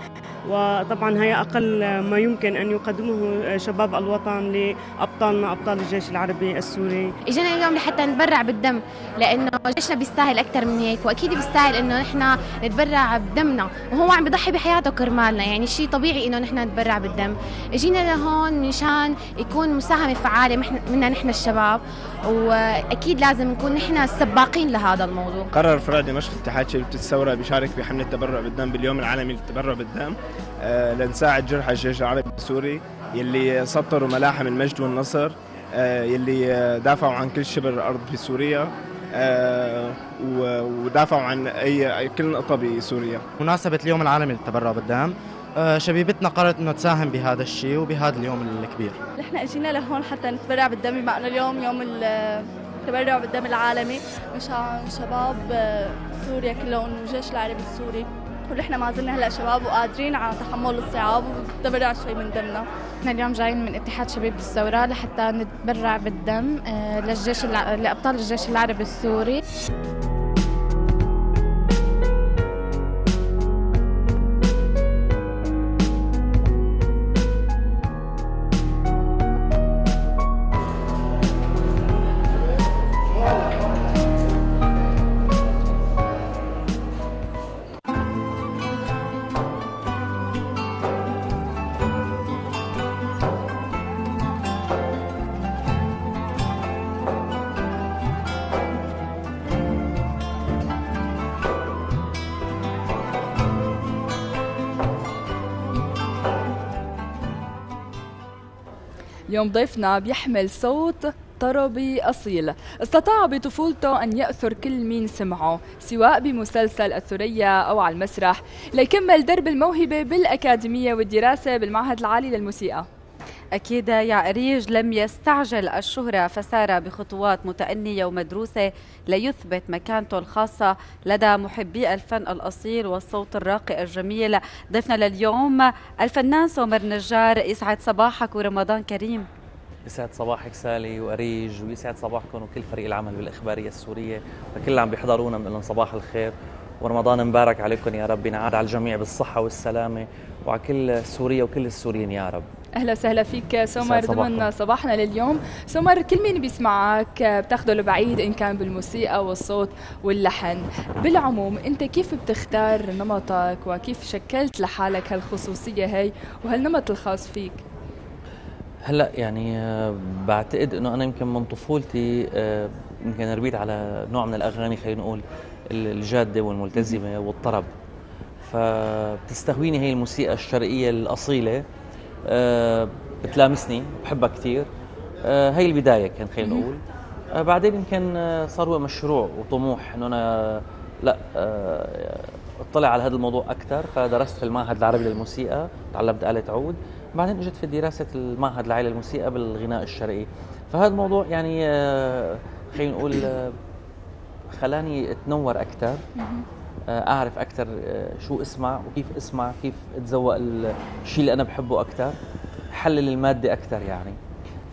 وطبعا هي أقل ما يمكن أن يقدمه شباب الوطن لأبطالنا أبطال الجيش العربي السوري. إجينا اليوم لحتى نتبرع بالدم لأنه جيشنا بيستاهل أكثر من هيك، وأكيد بيستاهل إنه نحن نتبرع بدمنا وهو عم بيضحي بحياته كرمالنا، يعني شيء طبيعي إنه نحن نتبرع بالدم. إجينا لهون مشان يكون مساهمة فعالة منا نحن الشباب، وأكيد لازم نكون نحن السباقين لهذا الموضوع. قرر فرع دمشق اتحاد شبيبة الثورة بيشارك بحملة تبرع بالدم باليوم العالمي للتبرع بالدم لنساعد جرحى الجيش العربي السوري يلي سطروا ملاحم المجد والنصر، يلي دافعوا عن كل شبر الأرض في سوريا ودافعوا عن أي كل نقطة بسوريا. مناسبة اليوم العالمي للتبرع بالدم شبيبتنا قررت انه تساهم بهذا الشيء وبهذا اليوم الكبير. نحن اجينا لهون حتى نتبرع بالدم، مع انه اليوم يوم التبرع بالدم العالمي مشان شباب سوريا كلهم والجيش العربي السوري، ونحن ما زلنا هلا شباب وقادرين على تحمل الصعاب وتبرع شوي من دمنا. نحن اليوم جايين من اتحاد شبيبة الثورة لحتى نتبرع بالدم للجيش لابطال الجيش العربي السوري. اليوم ضيفنا بيحمل صوت طربي أصيل، استطاع بطفولته أن يأثر كل مين سمعه سواء بمسلسل الثريا أو على المسرح، ليكمل درب الموهبة بالأكاديمية والدراسة بالمعهد العالي للموسيقى. أكيد يا أريج لم يستعجل الشهرة، فسار بخطوات متأنية ومدروسة ليثبت مكانته الخاصة لدى محبي الفن الأصيل والصوت الراقي الجميل. ضيفنا لليوم الفنان سمر نجار. يسعد صباحك ورمضان كريم. يسعد صباحك سالي وأريج، ويسعد صباحكم وكل فريق العمل بالإخبارية السورية وكل اللي عم بيحضرونا. بنقول لهم صباح الخير ورمضان مبارك عليكم يا رب، ينعاد على الجميع بالصحة والسلامة وعلى كل سوريا وكل السوريين يا رب. أهلا وسهلا فيك سمر ضمن صباحنا لليوم. سمر كل مين بيسمعك بتاخده لبعيد إن كان بالموسيقى والصوت واللحن، بالعموم أنت كيف بتختار نمطك وكيف شكلت لحالك هالخصوصية هي وهالنمط الخاص فيك؟ هلا يعني بعتقد إنه أنا يمكن من طفولتي يمكن ربيت على نوع من الأغاني خلينا نقول الجادة والملتزمة والطرب، فبتستهويني هي الموسيقى الشرقية الأصيلة، بتلامسني بحبها كثير. هي البداية كان خلينا نقول. بعدين يمكن صار هو مشروع وطموح إنه أنا لا اطلع على هذا الموضوع أكثر، فدرست في المعهد العربي للموسيقى، تعلمت آلة عود، بعدين اجت في دراسه المعهد العالي للموسيقى بالغناء الشرقي. فهذا الموضوع يعني خلينا نقول خلاني اتنور اكثر، اعرف اكثر شو اسمع وكيف اسمع، كيف اتذوق الشيء اللي انا بحبه اكثر، حلل الماده اكثر يعني.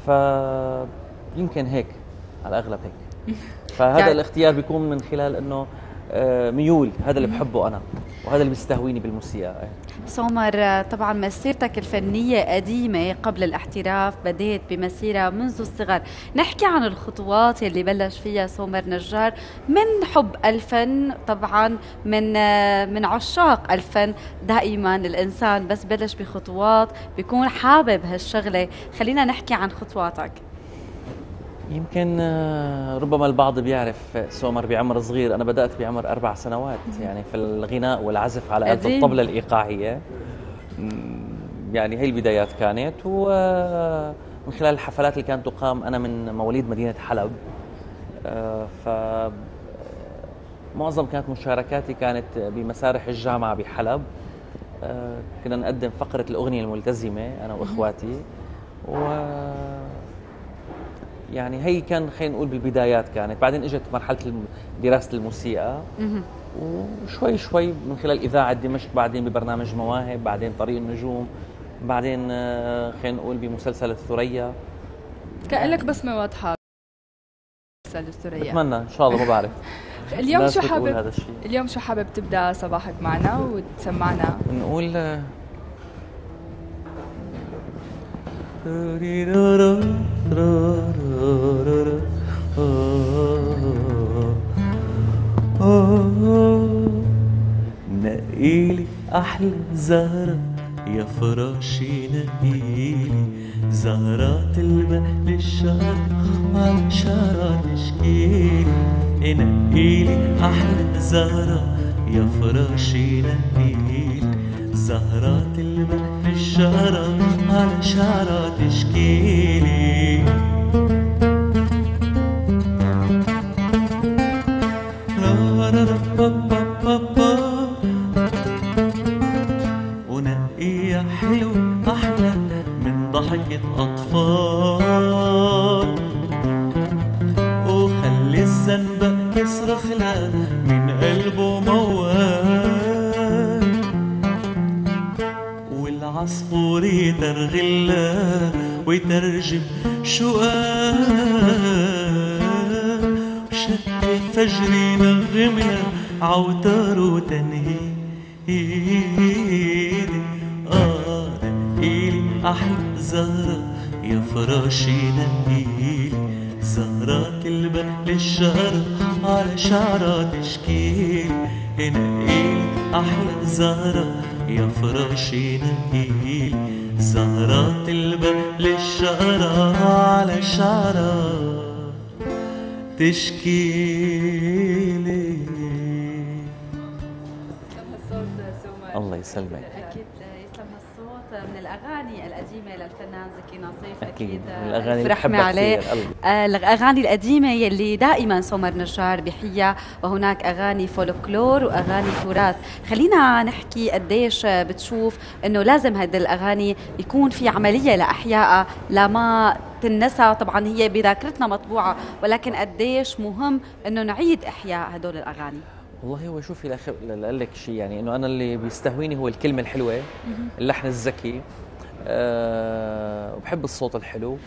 فيمكن هيك على الاغلب هيك. فهذا يعني الاختيار بيكون من خلال انه ميول، هذا اللي بحبه انا وهذا اللي بيستهويني بالموسيقى. سمر، طبعا مسيرتك الفنية قديمة قبل الاحتراف، بديت بمسيرة منذ الصغر. نحكي عن الخطوات اللي بلش فيها سمر نجار من حب الفن، طبعا من عشاق الفن دائما. الإنسان بس بلش بخطوات بيكون حابب هالشغلة. خلينا نحكي عن خطواتك. يمكن ربما البعض بيعرف سمر بعمر صغير، أنا بدأت بعمر 4 سنوات يعني في الغناء والعزف على آلة الطبلة الإيقاعية. يعني هي البدايات كانت، ومن خلال الحفلات اللي كانت تقام. أنا من مواليد مدينة حلب، فمعظم كانت مشاركاتي كانت بمسارح الجامعة بحلب. كنا نقدم فقرة الأغنية الملتزمة أنا وإخواتي، يعني هي كان خلينا نقول بالبدايات كانت. بعدين اجت مرحله دراسه الموسيقى، وشوي شوي من خلال اذاعه دمشق، بعدين ببرنامج مواهب، بعدين طريق النجوم، بعدين خلينا نقول بمسلسل الثريا. كان لك بسمه واضحه مسلسل الثريا؟ اتمنى ان شاء الله، ما بعرف. اليوم شو حابب تبدا صباحك معنا وتسمعنا؟ نقول نقيلي أحلى زهرة يا فراشي، نقيلي زهرات البهل الشهر وعلى شعرها تشكيلي، نقيلي أحلى زهرة يا فراشي، نقيلي زهرات البهل الشهر على شعرها تشكيلي. ونقية حلوة أحلى من ضحكة أطفال، وخلي الزنبق يصرخ لها من قلبه موال، والعصفور يترغل لها ويترجم شو قال، وشق الفجر ينغم لها عوتار وتنهيد. نقيلي أحلى زهرة يا فراشي، نقيلي زهرات البهل الشهرة على شعرها تشكيلي، نقيلي أحلى زهرة يا فراشي، نقيلي زهرات البهل الشهرة على شعرها تشكيلي. الله يسلمك. اكيد يسلم الصوت. من الاغاني القديمه للفنان زكي نصيف، اكيد فرحنا عليه. الاغاني القديمه يلي دائما سمر نجار بحيا، وهناك اغاني فولكلور واغاني تراث. خلينا نحكي قديش بتشوف انه لازم هذه الاغاني يكون في عمليه لاحيائها، لما تنسى طبعا هي بذاكرتنا مطبوعه، ولكن قديش مهم انه نعيد احياء هدول الاغاني. والله هو شوفي لأقول لك شيء، يعني انه انا اللي بيستهويني هو الكلمه الحلوه، اللحن الذكي، وبحب الصوت الحلو.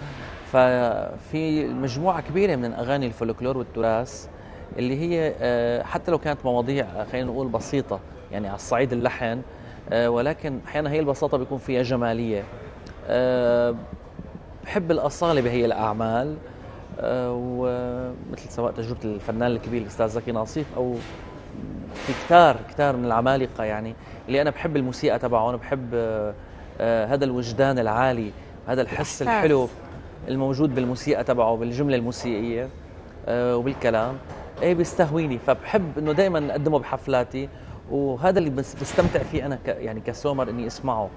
ففي مجموعه كبيره من اغاني الفولكلور والتراث اللي هي حتى لو كانت مواضيع خلينا نقول بسيطه يعني على الصعيد اللحن، ولكن احيانا هي البساطه بيكون فيها جماليه. بحب الاصاله بهي الاعمال، ومثل سواء تجربه الفنان الكبير الاستاذ زكي نصيف، او في كتار من العمالقه يعني اللي انا بحب الموسيقى تبعهم، بحب هذا الوجدان العالي، هذا الحس الحلو الموجود بالموسيقى تبعه، بالجمله الموسيقيه وبالكلام. ايه بيستهويني، فبحب انه دائما اقدمه بحفلاتي، وهذا اللي بستمتع فيه انا يعني كسومر اني اسمعه.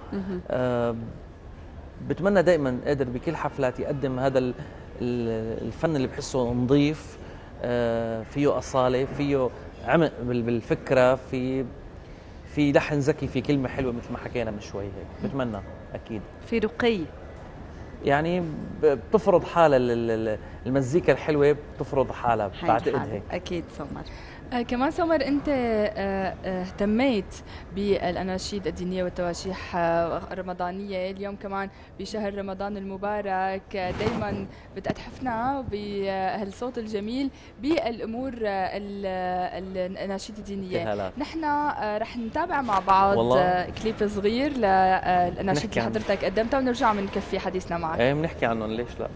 بتمنى دائما قادر بكل حفلاتي اقدم هذا الفن اللي بحسه نظيف، فيه اصاله، فيه عمق بالفكره، في في لحن ذكي، في كلمة حلوة مثل ما حكينا من شوي هيك، بتمنى أكيد في رقي، يعني بتفرض حالها المزيكا الحلوة، بتفرض حالها بعتقد هيك. أكيد سمر. كمان سمر أنت اهتميت بالأناشيد الدينية والتواشيح الرمضانية، اليوم كمان بشهر رمضان المبارك دايما بتأتحفنا بهالصوت الجميل بالأمور الأناشيد الدينية. نحن رح نتابع مع بعض كليب صغير للأناشيد اللي حضرتك قدمتها ونرجع بنكفي حديثنا معك. ايه بنحكي عنهم، ليش لا؟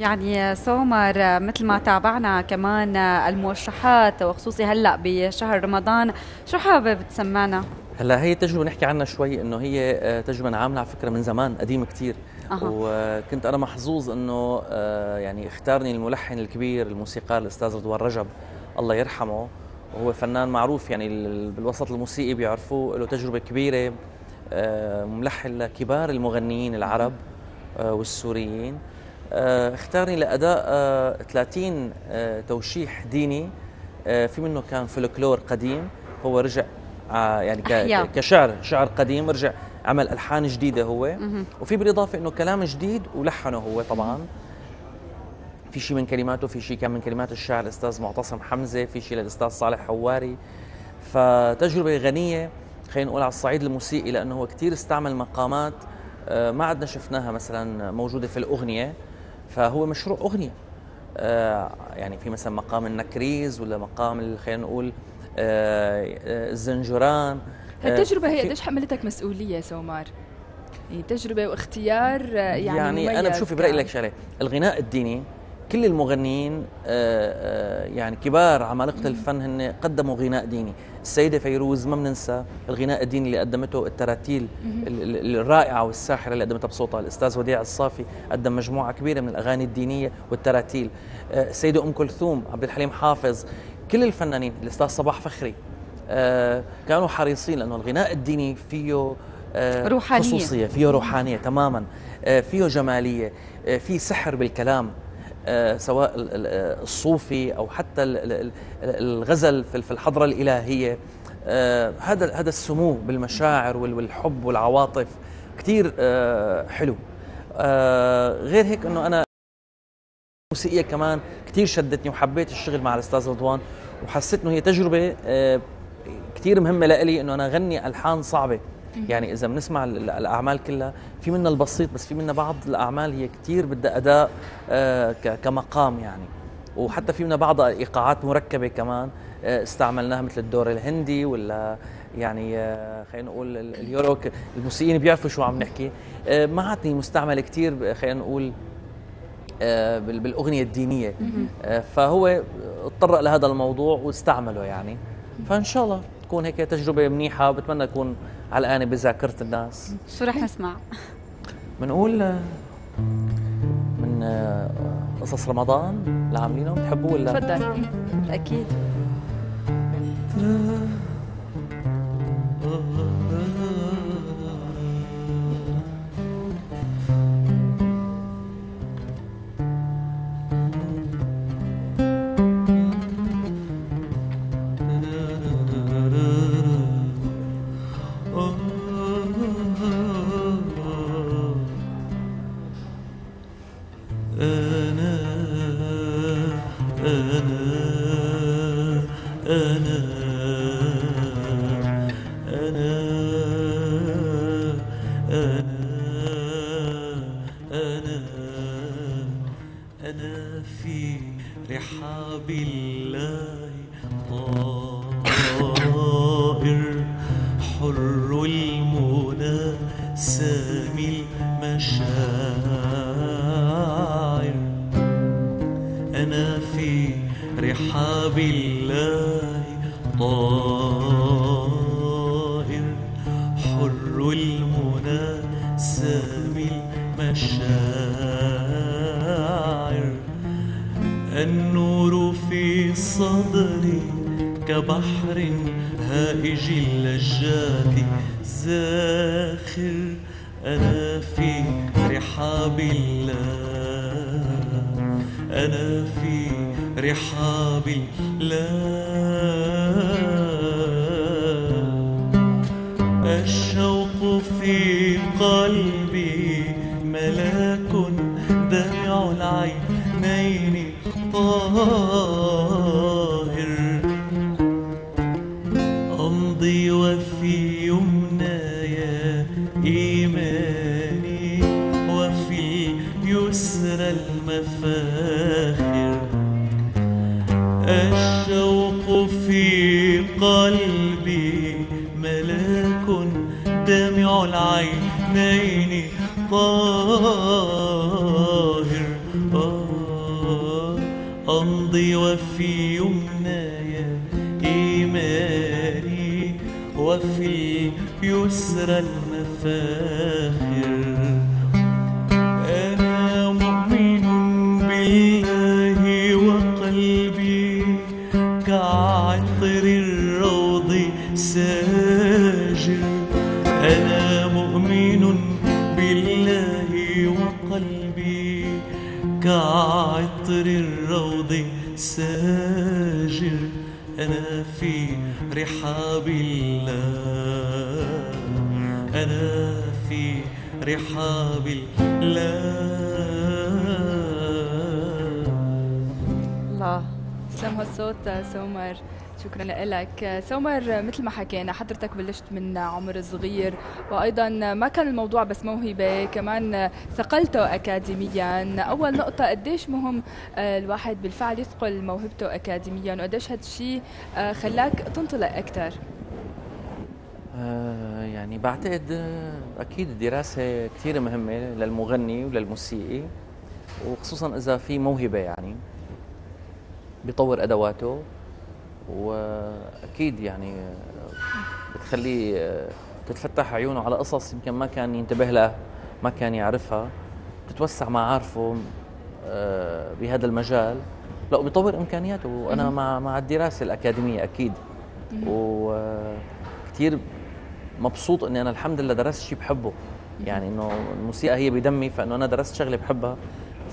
يعني سمر مثل ما تابعنا كمان المرشحات وخصوصي هلا بشهر رمضان، شو حابب تسمعنا؟ هلا هي تجربه نحكي عنها شوي، انه هي تجربه نعملها على فكره من زمان قديم كثير، وكنت انا محظوظ انه يعني اختارني الملحن الكبير الموسيقار الاستاذ رضوان رجب الله يرحمه، وهو فنان معروف يعني بالوسط الموسيقي بيعرفوه، له تجربه كبيره، ملحن لكبار المغنيين العرب والسوريين. اختارني لأداء 30 توشيح ديني، في منه كان فلكلور قديم، هو رجع يعني كشعر قديم، رجع عمل ألحان جديدة هو، وفي بالإضافة أنه كلام جديد ولحنه هو طبعا، في شيء من كلماته، في شيء كان من كلمات الشاعر الأستاذ معتصم حمزة، في شيء للأستاذ صالح حواري. فتجربة غنية خلينا نقول على الصعيد الموسيقي، لأنه هو كثير استعمل مقامات ما عدنا شفناها مثلا موجودة في الأغنية، فهو مشروع أغنية، يعني في مثلا مقام النكريز ولا مقام خلينا نقول الزنجران. هالتجربة هي قديش حملتك مسؤولية سمر؟ يعني تجربة واختيار يعني أنا بشوف برأيي لك شغلة، الغناء الديني كل المغنيين يعني كبار عمالقة الفن هن قدموا غناء ديني، السيدة فيروز ما بننسى الغناء الديني اللي قدمته، التراتيل الرائعة والساحرة اللي قدمتها بصوتها، الأستاذ وديع الصافي قدم مجموعة كبيرة من الأغاني الدينية والتراتيل، السيدة أم كلثوم، عبد الحليم حافظ، كل الفنانين، الأستاذ صباح فخري، كانوا حريصين لأنه الغناء الديني فيه روحانية، خصوصية، فيه روحانية تماما، فيه جمالية، فيه سحر بالكلام، سواء الصوفي او حتى الغزل في الحضره الالهيه، هذا السمو بالمشاعر والحب والعواطف كثير حلو. غير هيك انه انا الموسيقيه كمان كثير شدتني، وحبيت الشغل مع الاستاذ رضوان، وحسيت انه هي تجربه كثير مهمه لإلي، انه انا اغني الحان صعبه، يعني اذا بنسمع الاعمال كلها في منها البسيط، بس في منها بعض الاعمال هي كثير بدها اداء كمقام يعني، وحتى في منها بعض ايقاعات مركبه كمان استعملناها مثل الدور الهندي، ولا يعني خلينا نقول اليورو، الموسيقيين بيعرفوا شو عم نحكي، ما عادني مستعمله كثير خلينا نقول بالاغنيه الدينيه، فهو اتطرق لهذا الموضوع واستعمله يعني، فان شاء الله تكون هيك تجربه منيحه، وبتمنى تكون علقانه بذاكره الناس. شو رح نسمع؟ بنقول من قصص رمضان اللي عاملينه، بتحبوه ولا؟ تفضل. اكيد. أنا في رحاب الله طائر حر المنى سامي المشاعر. أنا في رحاب الله طائر حر المنى سامي المشاعر. النور في صدري كبحر هائج اللجات زاخر. أنا في رحاب الله، أنا في رحاب الله. الشوق في قلبي ملاك دمع العينين طاهر. أمضي وفي يمناي إيماني وفي يسرى المفاخر. الشوق في قلبي ملاك دمع العينين طاهر. أمضي وفي يمناي إيماني وفي يسرى المفاخر. أنا مؤمن بالله وقلبي كعطر الروض ساجر. أنا مؤمن بالله وقلبي كعطر الروض ساجر. أنا في رحاب الله، أنا في رحاب الله. الله سمع الصوت سمر، شكرا لك. سمر، مثل ما حكينا حضرتك بلشت من عمر صغير، وايضا ما كان الموضوع بس موهبه، كمان ثقلته اكاديميا. اول نقطه، قديش مهم الواحد بالفعل يثقل موهبته اكاديميا، وقديش هذا الشيء خلاك تنطلق اكثر؟ يعني بعتقد اكيد الدراسه كثير مهمه للمغني وللموسيقي، وخصوصا اذا في موهبه يعني بيطور ادواته، واكيد يعني بتخليه تتفتح عيونه على قصص يمكن ما كان ينتبه لها، ما كان يعرفها، بتتوسع معارفه بهذا المجال، لا وبيطور امكانياته. وانا مع الدراسه الاكاديميه اكيد، وكثير مبسوط اني انا الحمد لله درست شيء بحبه، يعني انه الموسيقى هي بدمي، فانه انا درست شغله بحبها،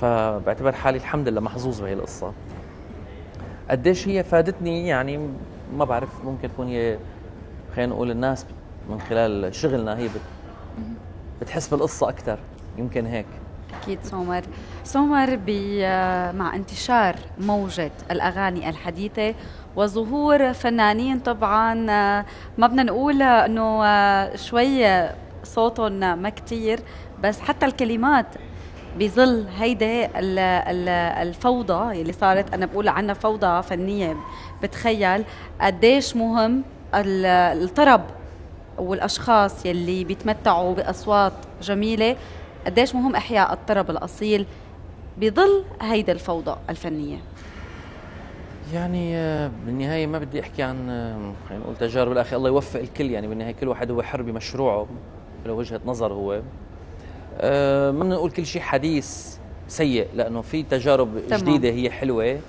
فبعتبر حالي الحمد لله محظوظ بهي القصه. قديش هي فادتني يعني ما بعرف، ممكن تكون هي، خلينا نقول الناس من خلال شغلنا هي بتحس بالقصة أكثر، يمكن هيك. أكيد. سمر مع انتشار موجة الأغاني الحديثة وظهور فنانين طبعا ما بدنا نقول إنه شوي صوتهم ما كتير، بس حتى الكلمات بظل هيدا الفوضى اللي صارت، أنا بقول عنها فوضى فنية، بتخيل قديش مهم الطرب والأشخاص يلي بيتمتعوا بأصوات جميلة، قديش مهم إحياء الطرب الأصيل بظل هيدا الفوضى الفنية. يعني بالنهاية ما بدي أحكي عن، خلينا نقول تجارب الأخي، الله يوفق الكل، يعني بالنهاية كل واحد هو حر بمشروعه، له وجهة نظر هو. ما بدنا نقول كل شيء حديث سيء، لانه في تجارب جديده هي حلوه،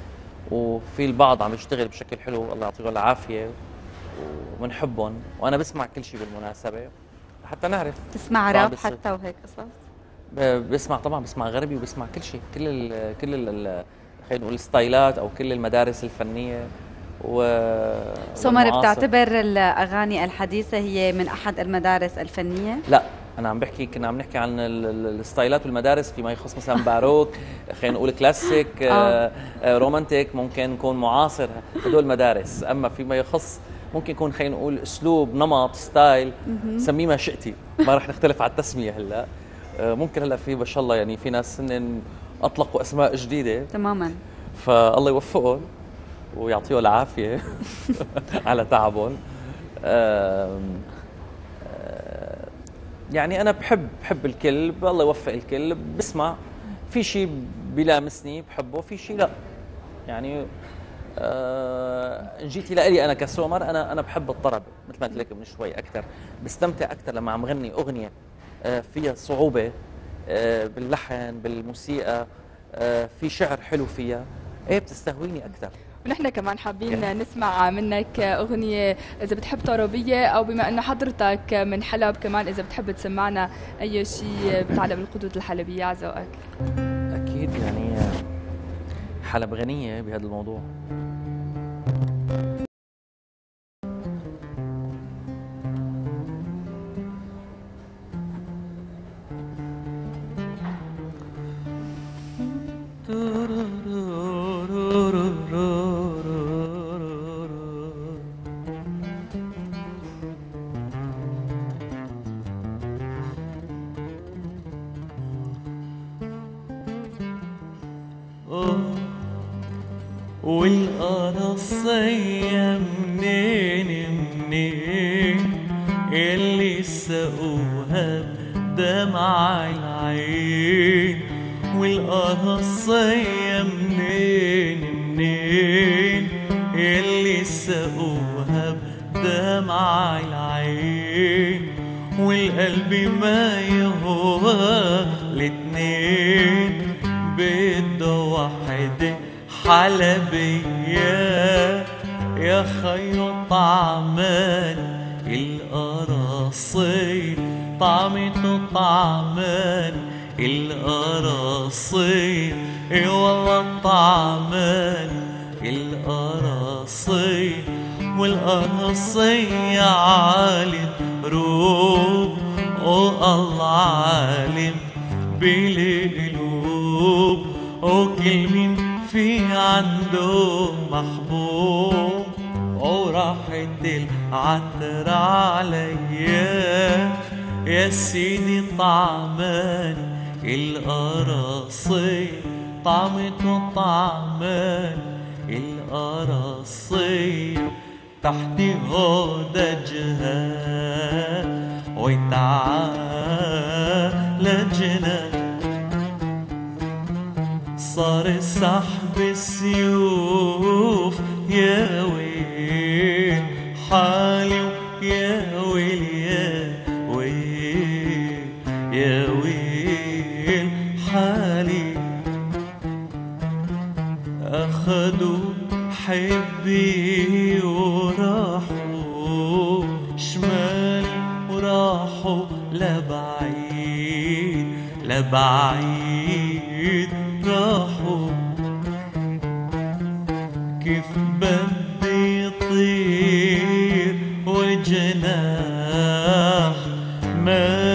وفي البعض عم يشتغل بشكل حلو، الله يعطيه العافيه ومنحبهم، وانا بسمع كل شيء بالمناسبه حتى نعرف. تسمع راب حتى وهيك قصص؟ بسمع طبعا، بسمع غربي وبسمع كل شيء، كل خلينا نقول الستايلات او كل المدارس الفنيه. سمر، بتعتبر الاغاني الحديثه هي من احد المدارس الفنيه؟ لا انا عم بحكي كنا عم نحكي عن الستايلات والمدارس فيما يخص مثلا باروك، خلينا نقول كلاسيك، رومانتيك، ممكن نكون معاصر، هدول مدارس. اما فيما يخص ممكن يكون خلينا نقول اسلوب، نمط، ستايل، سميه ما شئتي، ما رح نختلف على التسميه هلا. ممكن هلا في ما شاء الله يعني في ناس هن اطلقوا اسماء جديده تماما، فالله يوفقهم ويعطيهم العافيه على تعبهم. يعني انا بحب الكل، الله يوفق الكل، بسمع في شيء بيلامسني بحبه، في شيء لا. يعني جيتي لالي انا كسومر، انا بحب الطرب مثل ما قلت لك من شوي، اكثر بستمتع اكثر لما عم غني اغنيه فيها صعوبه باللحن، بالموسيقى، في شعر حلو فيها، ايه بتستهويني اكثر. ونحن كمان حابين نسمع منك اغنيه اذا بتحب طربيه، او بما انه حضرتك من حلب كمان اذا بتحب تسمعنا اي شيء بتعلق بالقدود الحلبيه على ذوقك. اكيد يعني حلب غنيه بهذا الموضوع. والقرصية منين اللي سقوها بدمع العين، والقرصية منين اللي سقوها بدمع العين، والقلب ما يهوى الاتنين بده وحده حلبية يا خيو. طعمان القراصي طعمته طعمان القراصي، اي والله طعمان القراصي، والقراصي عالم روب والله عالم بالقلوب، وكل مين في عنده محبوب وراحت العطر عليا يا سيدي. طعمان القراصي طعمته طعمان القراصي، تحت هودجها وتعالى جناها، صار سحب السيوف يا ويل حالي يا ويل يا ويل يا ويل حالي، أخذوا حبي وراحوا شمال وراحوا لبعيد لبعيد راحوا، كيف بدي يطير وجناح مالي.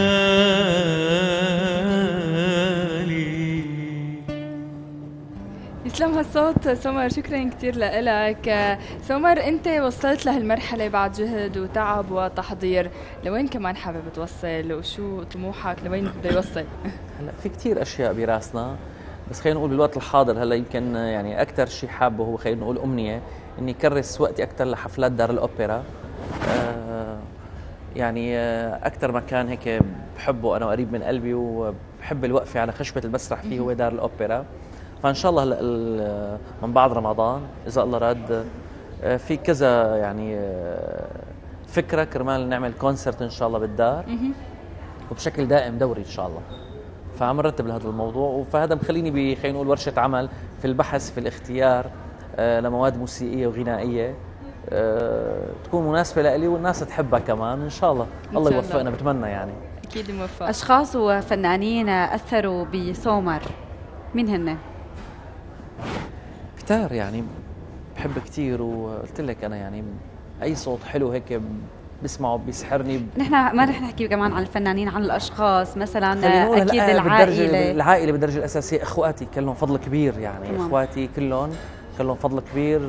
يسلم هالصوت سمر، شكرا كثير لك. سمر انت وصلت لهالمرحله بعد جهد وتعب وتحضير، لوين كمان حابب توصل وشو طموحك لوين بده يوصل؟ هلا في كثير اشياء براسنا، بس خلينا نقول بالوقت الحاضر هلا يمكن يعني اكثر شيء حابه هو خلينا نقول امنيه اني كرس وقتي اكثر لحفلات دار الاوبرا. يعني اكثر مكان هيك بحبه انا وقريب من قلبي وبحب الوقفه على خشبه المسرح فيه هو دار الاوبرا، فان شاء الله هلا من بعد رمضان اذا الله راد في كذا يعني فكره كرمال نعمل كونسرت ان شاء الله بالدار وبشكل دائم دوري ان شاء الله، فعم نرتب لهذا الموضوع، فهذا مخليني بخلينا نقول ورشه عمل في البحث في الاختيار لمواد موسيقيه وغنائيه تكون مناسبه لإلي والناس تحبها كمان ان شاء الله. الله يوفقنا بتمنى يعني اكيد موفق. اشخاص وفنانين اثروا بسمر، مين هن؟ كثار يعني بحب كثير، وقلت لك انا يعني اي صوت حلو هيك بسمعه بيسحرني. نحن ما رح نحكي كمان عن الفنانين، عن الاشخاص مثلا اكيد العائله. العائله بالدرجه الاساسيه، اخواتي كلهم فضل كبير يعني تمام. اخواتي كلهم فضل كبير.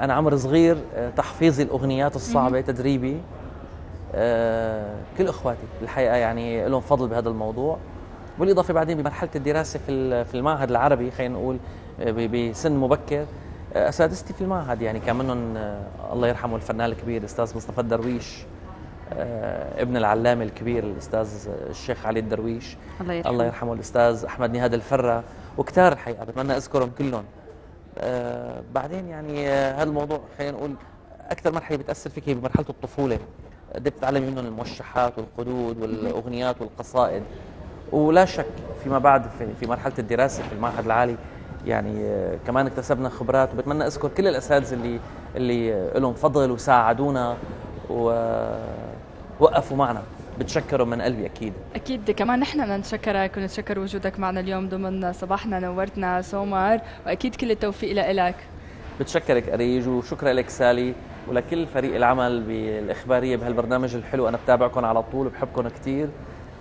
انا عمر صغير تحفيظي الاغنيات الصعبه تدريبي، كل اخواتي الحقيقه يعني لهم فضل بهذا الموضوع. بالاضافه بعدين بمرحله الدراسه في المعهد العربي، خلينا نقول بسن مبكر، اساتذتي في المعهد يعني كان منهم الله يرحمه الفنان الكبير الاستاذ مصطفى الدرويش، ابن العلامه الكبير الاستاذ الشيخ علي الدرويش الله يرحمه الاستاذ احمد نهاد الفره، وكتار الحقيقه بتمنى اذكرهم كلهم. بعدين يعني هذا الموضوع خلينا نقول اكثر مرحله بتاثر فيك هي بمرحله الطفوله، بدك تتعلمي منهم الموشحات والقدود والاغنيات والقصائد. ولا شك فيما بعد في مرحله الدراسه في المعهد العالي يعني كمان اكتسبنا خبرات، وبتمنى اذكر كل الاساتذه اللي لهم فضل وساعدونا ووقفوا معنا، بتشكروا من قلبي. اكيد كمان نحن بدنا نشكرك ونتشكر وجودك معنا اليوم ضمن صباحنا، نورتنا سمر، واكيد كل التوفيق لك. بتشكرك اريج، وشكرا لك سالي، ولكل فريق العمل بالاخباريه بهالبرنامج الحلو. انا بتابعكم على طول وبحبكم كثير.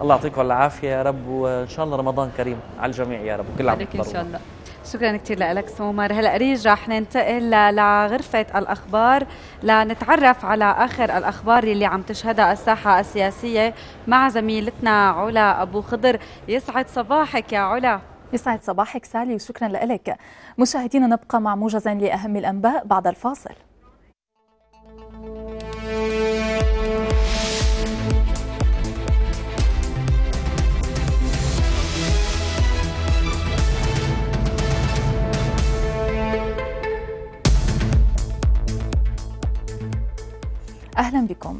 الله يعطيكم العافيه يا رب، وان شاء الله رمضان كريم على الجميع يا رب، وكل عام وانتم بخير ان شاء الله. شكرا كثير لك سمر. هلا أريج رح ننتقل لغرفة الأخبار لنتعرف على آخر الأخبار اللي عم تشهدها الساحة السياسية مع زميلتنا علا أبو خضر. يسعد صباحك يا علا. يسعد صباحك سالي، وشكرا لك. مشاهدينا نبقى مع موجز لأهم الأنباء بعد الفاصل. أهلا بكم.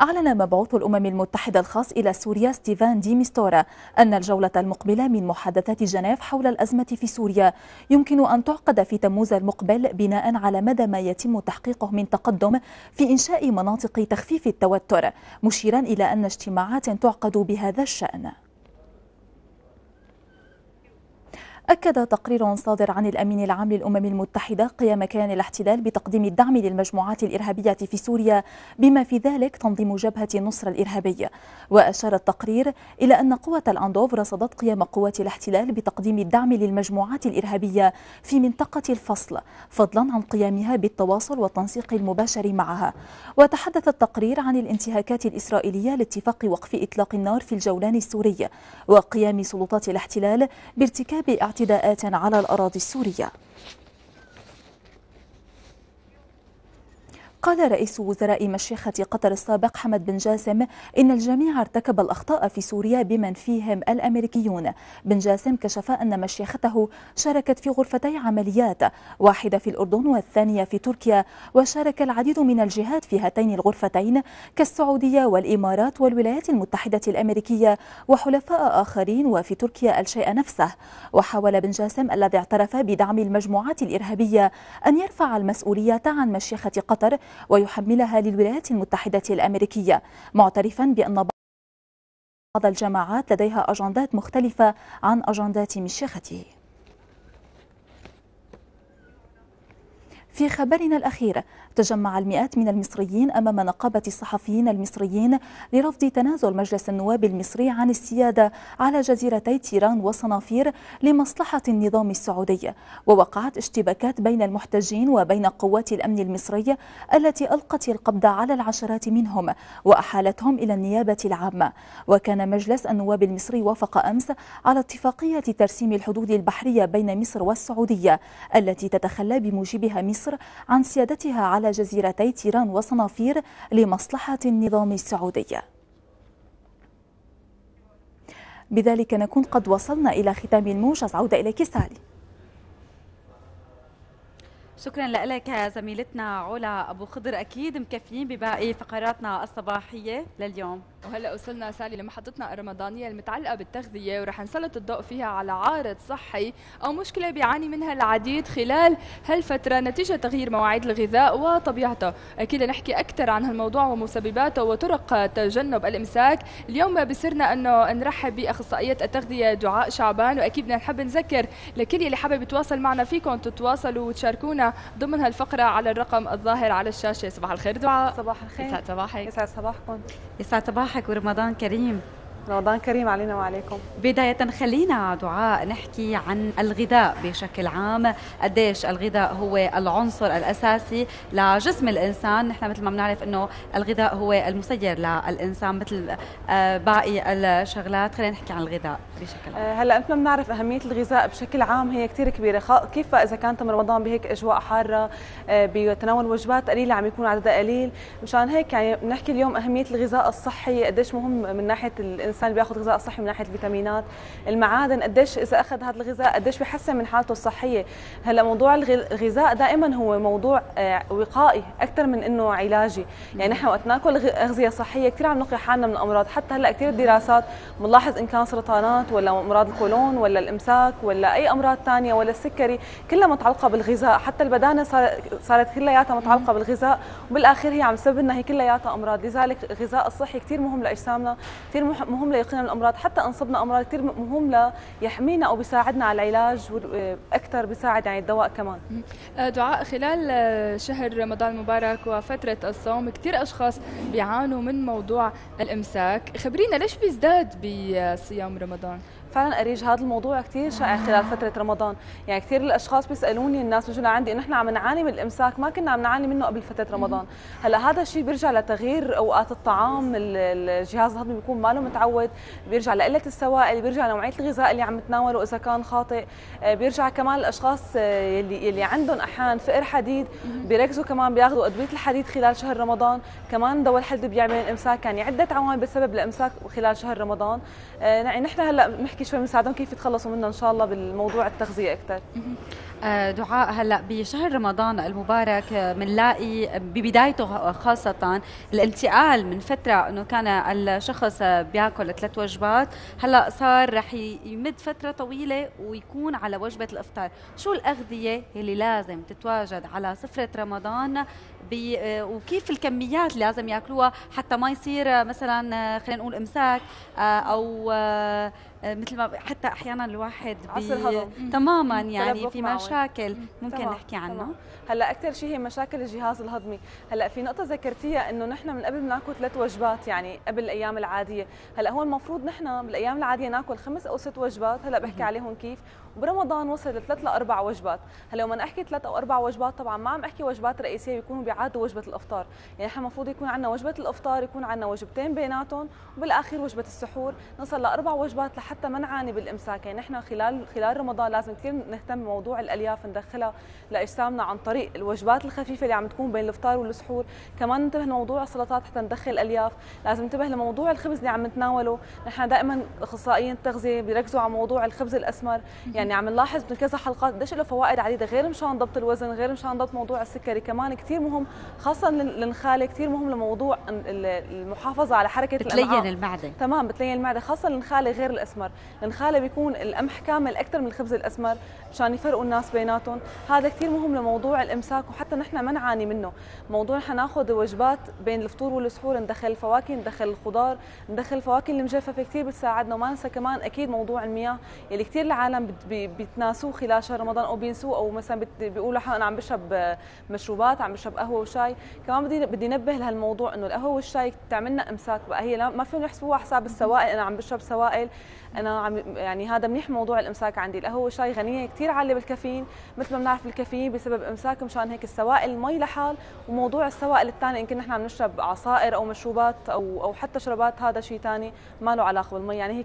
أعلن مبعوث الأمم المتحدة الخاص إلى سوريا ستيفان دي ميستورا أن الجولة المقبلة من محادثات جنيف حول الأزمة في سوريا يمكن أن تعقد في تموز المقبل، بناء على مدى ما يتم تحقيقه من تقدم في إنشاء مناطق تخفيف التوتر، مشيرا إلى أن اجتماعات تعقد بهذا الشأن. أكد تقرير صادر عن الأمين العام للأمم المتحدة قيام كيان الاحتلال بتقديم الدعم للمجموعات الإرهابية في سوريا، بما في ذلك تنظيم جبهة النصرة الإرهابية. وأشار التقرير إلى أن قوة الأندوف رصدت قيام قوات الاحتلال بتقديم الدعم للمجموعات الإرهابية في منطقة الفصل، فضلا عن قيامها بالتواصل والتنسيق المباشر معها. وتحدث التقرير عن الانتهاكات الإسرائيلية لاتفاق وقف إطلاق النار في الجولان السوري، وقيام سلطات الاحتلال بارتكاب اعتداءات على الأراضي السورية. قال رئيس وزراء مشيخة قطر السابق حمد بن جاسم إن الجميع ارتكب الأخطاء في سوريا بمن فيهم الأمريكيون. بن جاسم كشف أن مشيخته شاركت في غرفتي عمليات، واحدة في الأردن والثانية في تركيا، وشارك العديد من الجهات في هاتين الغرفتين كالسعودية والإمارات والولايات المتحدة الأمريكية وحلفاء آخرين، وفي تركيا الشيء نفسه. وحاول بن جاسم الذي اعترف بدعم المجموعات الإرهابية أن يرفع المسؤولية عن مشيخة قطر ويحملها للولايات المتحدة الأمريكية، معترفا بأن بعض الجماعات لديها أجندات مختلفة عن أجندات مشيخته. في خبرنا الأخير، تجمع المئات من المصريين أمام نقابة الصحفيين المصريين لرفض تنازل مجلس النواب المصري عن السيادة على جزيرتي تيران وصنافير لمصلحة النظام السعودي. ووقعت اشتباكات بين المحتجين وبين قوات الأمن المصري التي ألقت القبض على العشرات منهم وأحالتهم إلى النيابة العامة. وكان مجلس النواب المصري وافق أمس على اتفاقية ترسيم الحدود البحرية بين مصر والسعودية التي تتخلى بموجبها مصر عن سيادتها على جزيرتي تيران وصنافير لمصلحة النظام السعودي. بذلك نكون قد وصلنا إلى ختام الموجز، عودة إليك سالي. شكرا لك يا زميلتنا علا أبو خضر. أكيد مكفيين بباقي فقراتنا الصباحية لليوم. وهلا وصلنا سالي لمحطتنا الرمضانيه المتعلقه بالتغذيه، ورح نسلط الضوء فيها على عارض صحي او مشكله بيعاني منها العديد خلال هالفتره نتيجه تغيير مواعيد الغذاء وطبيعته. اكيد نحكي اكثر عن هالموضوع ومسبباته وطرق تجنب الامساك. اليوم بصيرنا انه نرحب باخصائيه التغذيه دعاء شعبان، واكيد بدنا نحب نذكر لكل اللي حابب يتواصل معنا فيكم تتواصلوا وتشاركونا ضمن هالفقره على الرقم الظاهر على الشاشه. صباح الخير دعاء. صباح الخير. يسعد صباحك. يسعد صباحكم. يسعد صباحك ورمضان كريم. رمضان كريم علينا وعليكم. بداية خلينا دعاء نحكي عن الغذاء بشكل عام، قديش الغذاء هو العنصر الأساسي لجسم الإنسان. نحن مثل ما بنعرف إنه الغذاء هو المسير للإنسان مثل باقي الشغلات. خلينا نحكي عن الغذاء بشكل عام. هلا مثل ما بنعرف أهمية الغذاء بشكل عام هي كثير كبيرة، كيف إذا كانت رمضان بهيك أجواء حارة بتناول وجبات قليلة عم يكون عددها قليل، مشان هيك يعني بنحكي اليوم أهمية الغذاء الصحي قديش مهم من ناحية الإنسان اللي بياخذ غذاء صحي، من ناحيه الفيتامينات، المعادن، قديش اذا اخذ هذا الغذاء قديش بيحسن من حالته الصحيه. هلا موضوع الغذاء دائما هو موضوع وقائي اكثر من انه علاجي، يعني نحن وقت ناكل اغذيه صحيه كثير عم نقي حالنا من امراض، حتى هلا كثير الدراسات بنلاحظ ان كان سرطانات ولا امراض القولون ولا الامساك ولا اي امراض ثانيه ولا السكري كلها متعلقه بالغذاء، حتى البدانه صارت كلياتها متعلقه بالغذاء، وبالاخر هي عم تسبب لنا هي كلياتها امراض. لذلك الغذاء الصحي كثير مهم لاجسامنا، كثير مهم ليقينا من الامراض، حتى انصبنا امراض كثير مهم ليحمينا او بيساعدنا على العلاج، واكثر بيساعد يعني الدواء كمان. دعاء، خلال شهر رمضان المبارك وفتره الصوم كثير اشخاص بيعانوا من موضوع الامساك، خبرينا ليش بيزداد بصيام رمضان؟ فعلا أريج هذا الموضوع كثير شائع خلال فترة رمضان، يعني كثير الأشخاص بيسألوني الناس بيجوا لعندي إنه إحنا عم نعاني من الإمساك، ما كنا عم نعاني منه قبل فترة رمضان. هلا هذا الشيء بيرجع لتغيير أوقات الطعام، الجهاز الهضمي بيكون ماله متعود، بيرجع لقلة السوائل، بيرجع لنوعية الغذاء اللي عم تناوله إذا كان خاطئ، بيرجع كمان الأشخاص اللي عندهم أحيان فقر حديد بيركزوا كمان بياخذوا أدوية الحديد خلال شهر رمضان، كمان دواء الحديد بيعمل الإمساك، يعني عدة عوامل بسبب الإمساك خلال شهر رمضان. يعني نحن هلا بنحكي شوي بنساعدهم كيف يتخلصوا منه ان شاء الله بالموضوع التغذيه اكثر. دعاء، هلا بشهر رمضان المبارك بنلاقي ببدايته خاصه الانتقال من فتره انه كان الشخص بياكل 3 وجبات، هلا صار رح يمد فتره طويله ويكون على وجبه الافطار. شو الاغذيه اللي لازم تتواجد على سفره رمضان وكيف الكميات اللي لازم ياكلوها حتى ما يصير مثلا خلينا نقول امساك او مثل ما حتى احيانا الواحد تماما يعني في مشاكل ممكن نحكي عنها. هلا اكثر شيء هي مشاكل الجهاز الهضمي. هلا في نقطه ذكرتيها انه نحن من قبل بناكل 3 وجبات يعني قبل الايام العاديه، هلا هون المفروض نحن بالايام العاديه ناكل 5 أو 6 وجبات، هلا بحكي عليهم كيف، وبرمضان وصل ل3 ل4 وجبات. هلا لما احكي 3 أو 4 وجبات طبعا ما عم احكي وجبات رئيسيه بيكونوا بيعادوا وجبه الافطار، يعني احنا المفروض يكون عندنا وجبه الافطار يكون عندنا وجبتين بيناتهم، وبالاخير وجبه السحور، نصل ل4 وجبات حتى ما نعاني بالامساك. يعني نحن خلال رمضان لازم كثير نهتم بموضوع الالياف ندخلها لاجسامنا عن طريق الوجبات الخفيفه اللي عم تكون بين الافطار والسحور، كمان ننتبه لموضوع السلطات حتى ندخل الالياف، لازم ننتبه لموضوع الخبز اللي عم نتناوله. نحن دائما اخصائيين التغذيه بيركزوا على موضوع الخبز الاسمر، يعني عم نلاحظ من كذا حلقات قديش له فوائد عديده، غير مشان ضبط الوزن، غير مشان ضبط موضوع السكري، كمان كثير مهم خاصه للنخاله، كثير مهم لموضوع المحافظه على حركه الامعاء، بتلين المعده. تمام، بتلين المعده خاصه للنخاله غير الأسمر. النخاله بيكون القمح كامل اكثر من الخبز الاسمر مشان يفرقوا الناس بيناتهم، هذا كثير مهم لموضوع الامساك وحتى نحن ما نعاني منه. موضوع نحن ناخذ وجبات بين الفطور والسحور، ندخل الفواكه، ندخل الخضار، ندخل الفواكه المجففه كثير بتساعدنا. وما ننسى كمان اكيد موضوع المياه اللي كثير العالم بيتناسوه خلال شهر رمضان او بينسوه، او مثلا بيقولوا انا عم بشرب مشروبات، عم بشرب قهوه وشاي. كمان بدي نبه لهالموضوع انه القهوه والشاي بتعملنا امساك، بقى هي ما فيهم يحسبوها حساب السوائل، انا عم بشرب سوائل انا عم يعني هذا منيح موضوع الامساك عندي. القهوه والشاي غنيه كثير عاليه بالكافيين، مثل ما بنعرف الكافيين بسبب امساك، مشان هيك السوائل المي لحال وموضوع السوائل الثاني ان كنا نحن عم نشرب عصائر او مشروبات او حتى شربات، هذا شيء ثاني ما له علاقه بالمي، يعني هي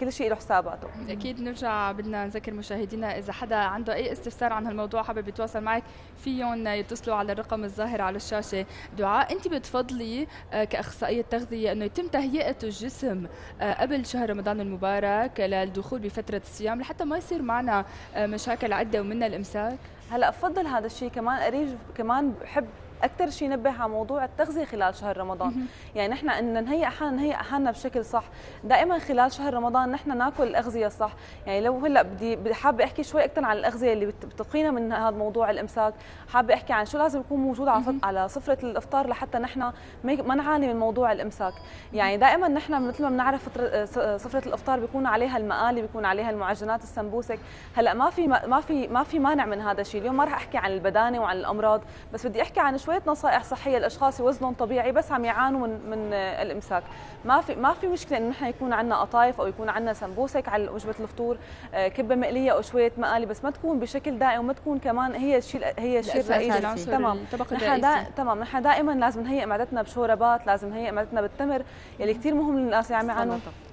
كل شيء له حساباته. اكيد نرجع بدنا نذكر مشاهدينا اذا حدا عنده اي استفسار عن هالموضوع حابب يتواصل معك فيهم يتصلوا على الرقم الظاهر على الشاشه. دعاء، انت بتفضلي كاخصائيه تغذيه انه يتم تهيئه الجسم قبل شهر رمضان المبارك للدخول بفترة الصيام لحتى ما يصير معنا مشاكل عدة ومنها الإمساك؟ هلا افضل هذا الشيء كمان. أريج كمان بحب اكثر شيء نبه على موضوع التغذيه خلال شهر رمضان. يعني نحن ان نهيئ حالنا بشكل صح دائما خلال شهر رمضان، نحن ناكل الاغذيه الصح. يعني لو هلا بدي حابه احكي شوي اكثر عن الاغذيه اللي بتقينا من هذا موضوع الامساك، حابه احكي عن شو لازم يكون موجود على سفره الافطار لحتى نحن ما نعاني من موضوع الامساك. يعني دائما نحن مثل ما بنعرف سفره الافطار بيكون عليها المقالي، بيكون عليها المعجنات، السمبوسك. هلا ما في مانع من هذا الشيء. اليوم ما راح احكي عن البدانه وعن الامراض، بس بدي احكي عن شوية نصائح صحية لأشخاص وزنهم طبيعي بس عم يعانوا من الإمساك. ما في مشكلة إنه نحن يكون عندنا قطايف أو يكون عندنا سمبوسك على وجبة الفطور، كبة مقلية أو شوية مقالي، بس ما تكون بشكل دائم وما تكون كمان هي الشيء الرئيسي. تمام. تمام. نحن دائما لازم نهيئ معدتنا بشوربات، لازم نهيئ معدتنا بالتمر يلي كثير مهم للناس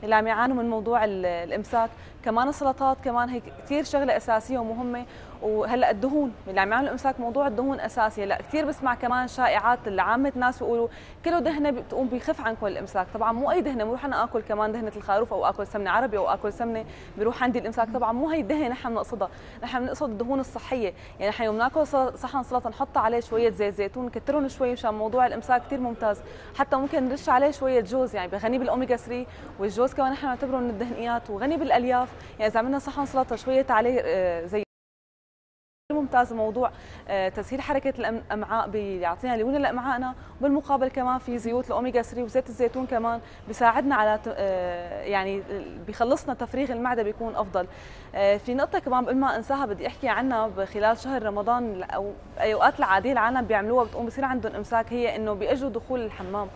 اللي عم يعانوا من موضوع الإمساك. كمان السلطات كمان هي كثير شغلة أساسية ومهمة. وهلا الدهون اللي عم يعملوا الامساك، موضوع الدهون اساسي. هلا كثير بسمع كمان شائعات اللي عامه ناس بيقولوا كله دهنه بتقوم بيخف عنكم الامساك. طبعا مو اي دهنه، بروح انا اكل كمان دهنه الخروف او اكل سمنه عربي او اكل سمنه بروح عندي الامساك. طبعا مو هي الدهنه نحن بنقصدها، نحن بنقصد الدهون الصحيه. يعني نحن يوم ناكل صحن سلطه نحط عليه شويه زيت زيتون، نكترهم شوي مشان موضوع الامساك كثير ممتاز. حتى ممكن نرش عليه شويه جوز، يعني غني بالاوميجا 3، والجوز كمان نحن نعتبره من الدهنيات وغني بالالياف. يعني اذا عملنا صحن سلطه شويه عليه زي ممتاز موضوع تسهيل حركه الامعاء بيعطينا ليونه لامعائنا، وبالمقابل كمان في زيوت الاوميجا 3 وزيت الزيتون كمان بيساعدنا على يعني بيخلصنا تفريغ المعده بيكون افضل. في نقطه كمان قبل ما انساها بدي احكي عنها خلال شهر رمضان او اوقات العاديه العالم بيعملوها بتقوم بصير عندهم امساك، هي انه بيأجلوا دخول الحمام.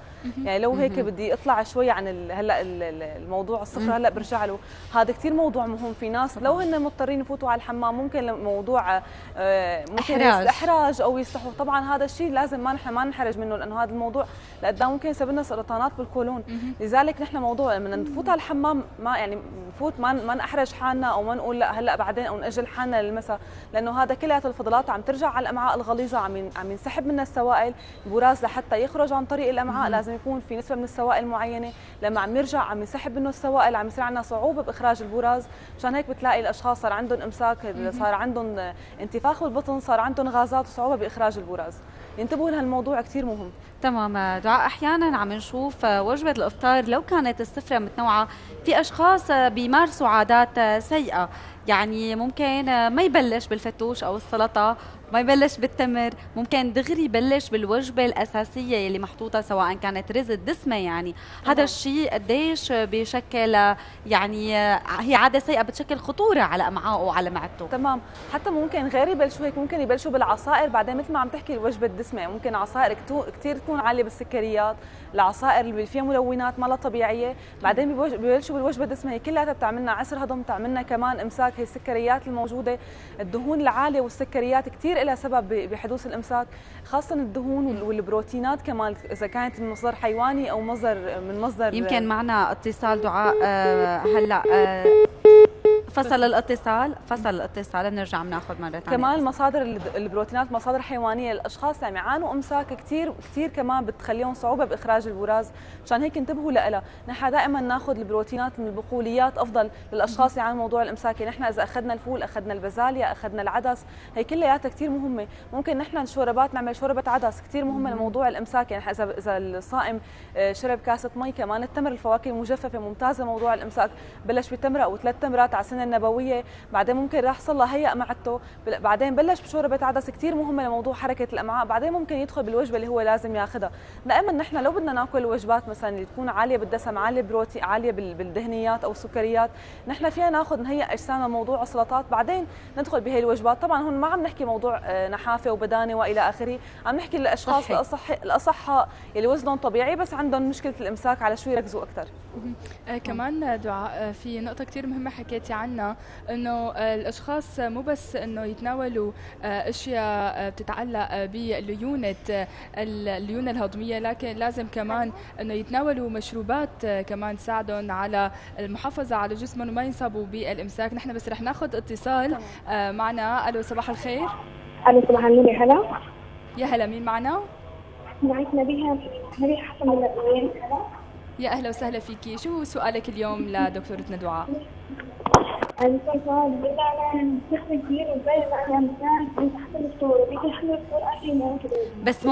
يعني لو هيك بدي اطلع شوي عن هلا الموضوع الصفر، هلا برجع له. هذا كثير موضوع مهم. في ناس لو هن مضطرين يفوتوا على الحمام ممكن موضوع احراج او يصحوا. طبعا هذا الشيء لازم ما نحرج منه، لانه هذا الموضوع لقدام ممكن يسبب لنا سرطانات بالقولون. لذلك نحن موضوع لما نفوت على الحمام ما يعني نفوت ما نحرج حالنا او ما نقول لا هلا بعدين او ناجل حالنا للمساء، لانه هذا كلياته الفضلات عم ترجع على الامعاء الغليظه، عم ينسحب منها السوائل. البراز لحتى يخرج عن طريق الامعاء لازم يكون في نسبه من السوائل معينه، لما عم يرجع عم ينسحب منه السوائل عم يصير عندنا صعوبه باخراج البراز. مشان هيك بتلاقي الاشخاص صار عندهم امساك، صار عندهم انتفاخ بالبطن، صار عندهم غازات وصعوبه باخراج البراز. ينتبهوا لهالموضوع كثير مهم. تمام دعاء، احيانا عم نشوف وجبه الافطار لو كانت السفره متنوعه في اشخاص بيمارسوا عادات سيئه. يعني ممكن ما يبلش بالفتوش او السلطه، ما يبلش بالتمر، ممكن دغري يبلش بالوجبه الاساسيه يلي محطوطه سواء كانت رز دسمه. يعني هذا الشيء قديش بشكل يعني هي عاده سيئه بتشكل خطوره على امعائه وعلى معدته. تمام. حتى ممكن غير يبلشوا هيك، ممكن يبلشوا بالعصائر بعدين مثل ما عم تحكي الوجبه الدسمه. ممكن عصائر كثير تكون عاليه بالسكريات، العصائر اللي فيها ملونات ما لها طبيعيه، بعدين ببلشوا بالوجبه الدسمه. هي كلها بتعملنا عسر هضم، بتعملنا كمان امساك. هي السكريات الموجوده، الدهون العاليه والسكريات كثير لها سبب بحدوث الامساك، خاصه الدهون والبروتينات كمان اذا كانت من مصدر حيواني او من مصدر. يمكن معنا اتصال دعاء. هلا فصل الاتصال بنرجع بناخذ مره ثانيه. كمان مصادر البروتينات مصادر حيوانيه للاشخاص اللي يعانوا امساك كثير كمان بتخليهم صعوبه باخراج البراز. مشان هيك انتبهوا لها. نحن دائما ناخذ البروتينات من البقوليات افضل للاشخاص اللي يعانوا موضوع الامساك. نحن اذا اخذنا الفول، اخذنا البازاليا، اخذنا العدس، هي كلياتها كثير مهمه. ممكن نحن شوربات نعمل شوربه عدس كثير مهمه لموضوع الامساك. يعني اذا الصائم شرب كاسه مي، كمان التمر الفواكه المجففه ممتازه موضوع الامساك. بلش بتمره او 3 تمرات على السنه النبويه، بعدين ممكن راح صلى هيئ معدته، بعدين بلش بشوربه عدس كثير مهمه لموضوع حركه الامعاء، بعدين ممكن يدخل بالوجبه اللي هو لازم ياخذها. دائما نحن لو بدنا ناكل وجبات مثلا اللي تكون عاليه بالدسم، عاليه بالبروتين، عاليه بالدهنيات او السكريات، نحن فينا ناخذ نهيئ اجسامنا موضوع السلطات بعدين ندخل بهي الوجبات. طبعا هون ما عم نحكي موضوع نحافه وبدانه والى اخره، عم نحكي للاشخاص الاصحاء اللي وزنهم طبيعي بس عندهم مشكله الامساك على شو يركزوا اكثر. كمان دعاء في نقطه كثير مهمه حكيتي عنها، انه الاشخاص مو بس انه يتناولوا اشياء بتتعلق بالليونه الهضميه، لكن لازم كمان انه يتناولوا مشروبات كمان تساعدهم على المحافظه على جسمهم وما ينصابوا بالامساك. نحن بس رح ناخذ اتصال معنا. الو صباح الخير. الو صباح النور. هلا يا هلا، مين معنا؟ معك نبيها حسن من الأمين. يا اهلا وسهلا فيكي، شو سؤالك اليوم لدكتورتنا دعاء؟ الانسان بدنا نستخدم كثير وزي ما احنا عم نستخدم الصوره بيجي حلو بكون اكل ممكن. بس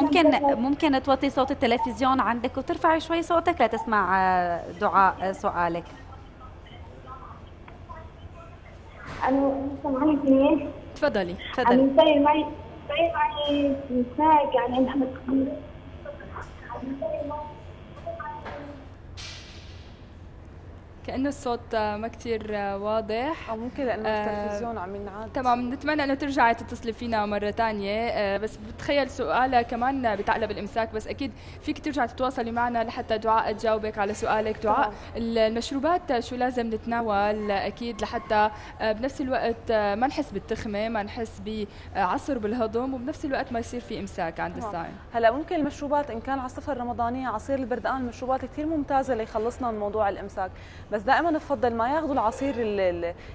ممكن توطي صوت التلفزيون عندك وترفعي شوي صوتك لتسمع دعاء سؤالك. انا سامعاني منيح؟ تفضلي تفضلي. عم يسير معي ساق يعني احنا كأنه الصوت ما كتير واضح أو ممكن لأنه التلفزيون عم ينعاد. تمام، نتمنى أنه ترجعي تتصلي فينا مرة تانية. بس بتخيل سؤالها كمان بتعلق بالإمساك، بس أكيد فيك ترجعي تتواصلي معنا لحتى دعاء تجاوبك على سؤالك. دعاء المشروبات شو لازم نتناول أكيد لحتى بنفس الوقت ما نحس بالتخمة، ما نحس بعصر بالهضم، وبنفس الوقت ما يصير في إمساك عند الصائم. هلا ممكن المشروبات إن كان عصفة رمضانية، عصير البردقان، المشروبات كتير ممتازة ليخلصنا من موضوع الإمساك. بس دائما نفضل ما ياخذوا العصير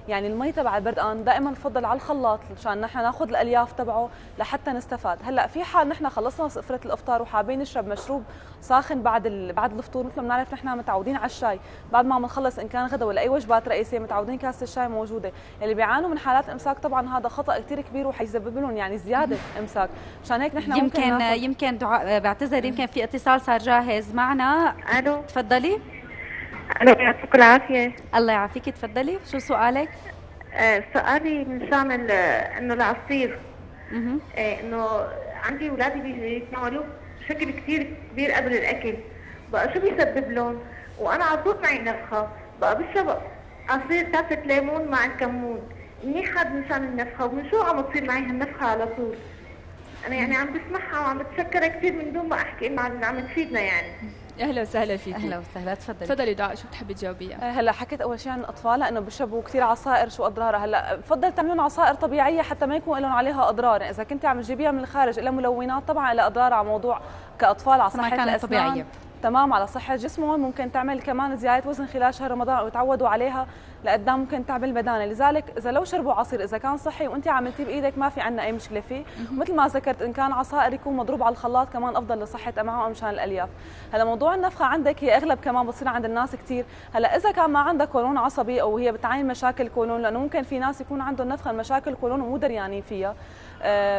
يعني المي تبع البردقان، دائما نفضل على الخلاط مشان نحن ناخذ الالياف تبعه لحتى نستفاد. هلا في حال نحن خلصنا سفره الافطار وحابين نشرب مشروب ساخن بعد الفطور، مثل ما بنعرف نحن متعودين على الشاي، بعد ما عم نخلص ان كان غدا ولا اي وجبات رئيسيه متعودين كاسه الشاي موجوده. اللي بيعانوا من حالات امساك طبعا هذا خطا كثير كبير وحيسبب لهم يعني زياده امساك، مشان هيك نحن يمكن دعاء بعتذر، يمكن في اتصال صار جاهز معنا. الو تفضلي. ألو يعطيك العافية. الله يعافيك، تفضلي شو سؤالك؟ سؤالي من شأن إنه العصير إنه عندي أولادي بيتناولوه بشكل كثير كبير قبل الأكل، بقى شو بيسبب لهم؟ وأنا على طول معي نفخة، بقى بشرب عصير تافة ليمون مع الكمون، منيح هذا من شأن النفخة، ومن شو عم تصير معي هالنفخة على طول؟ أنا يعني عم بسمعها وعم بتشكرها كثير من دون ما أحكي، إنها عم تفيدنا يعني. اهلا وسهلا فيك. اهلا وسهلا، تفضلي تفضلي دعاء، شو بتحبي تجاوبيها؟ هلا حكيت اول شيء عن الاطفال انه بيشربوا كثير عصائر شو اضرارها. هلا بفضل تعملون عصائر طبيعيه حتى ما يكون لهم عليها اضرار، يعني اذا كنت عم تجيبيها من الخارج الا ملونات طبعا لها اضرار على موضوع كاطفال على صحه الاسنان تمام، على صحه جسمهم. ممكن تعمل كمان زياده وزن خلال شهر رمضان وتعودوا عليها لقدام، ممكن تعمل بدانه. لذلك اذا لو شربوا عصير اذا كان صحي وانت عملتيه بايدك ما في عندنا اي مشكله فيه. مثل ما ذكرت ان كان عصائر يكون مضروب على الخلاط كمان افضل لصحه امعائهم مشان الالياف. هلا موضوع النفخه عندك هي اغلب كمان بتصير عند الناس كثير. هلا اذا كان ما عندها قولون عصبي او هي بتعاني مشاكل قولون، لانه ممكن في ناس يكون عندهم نفخه مشاكل قولون ومو دريانين فيها،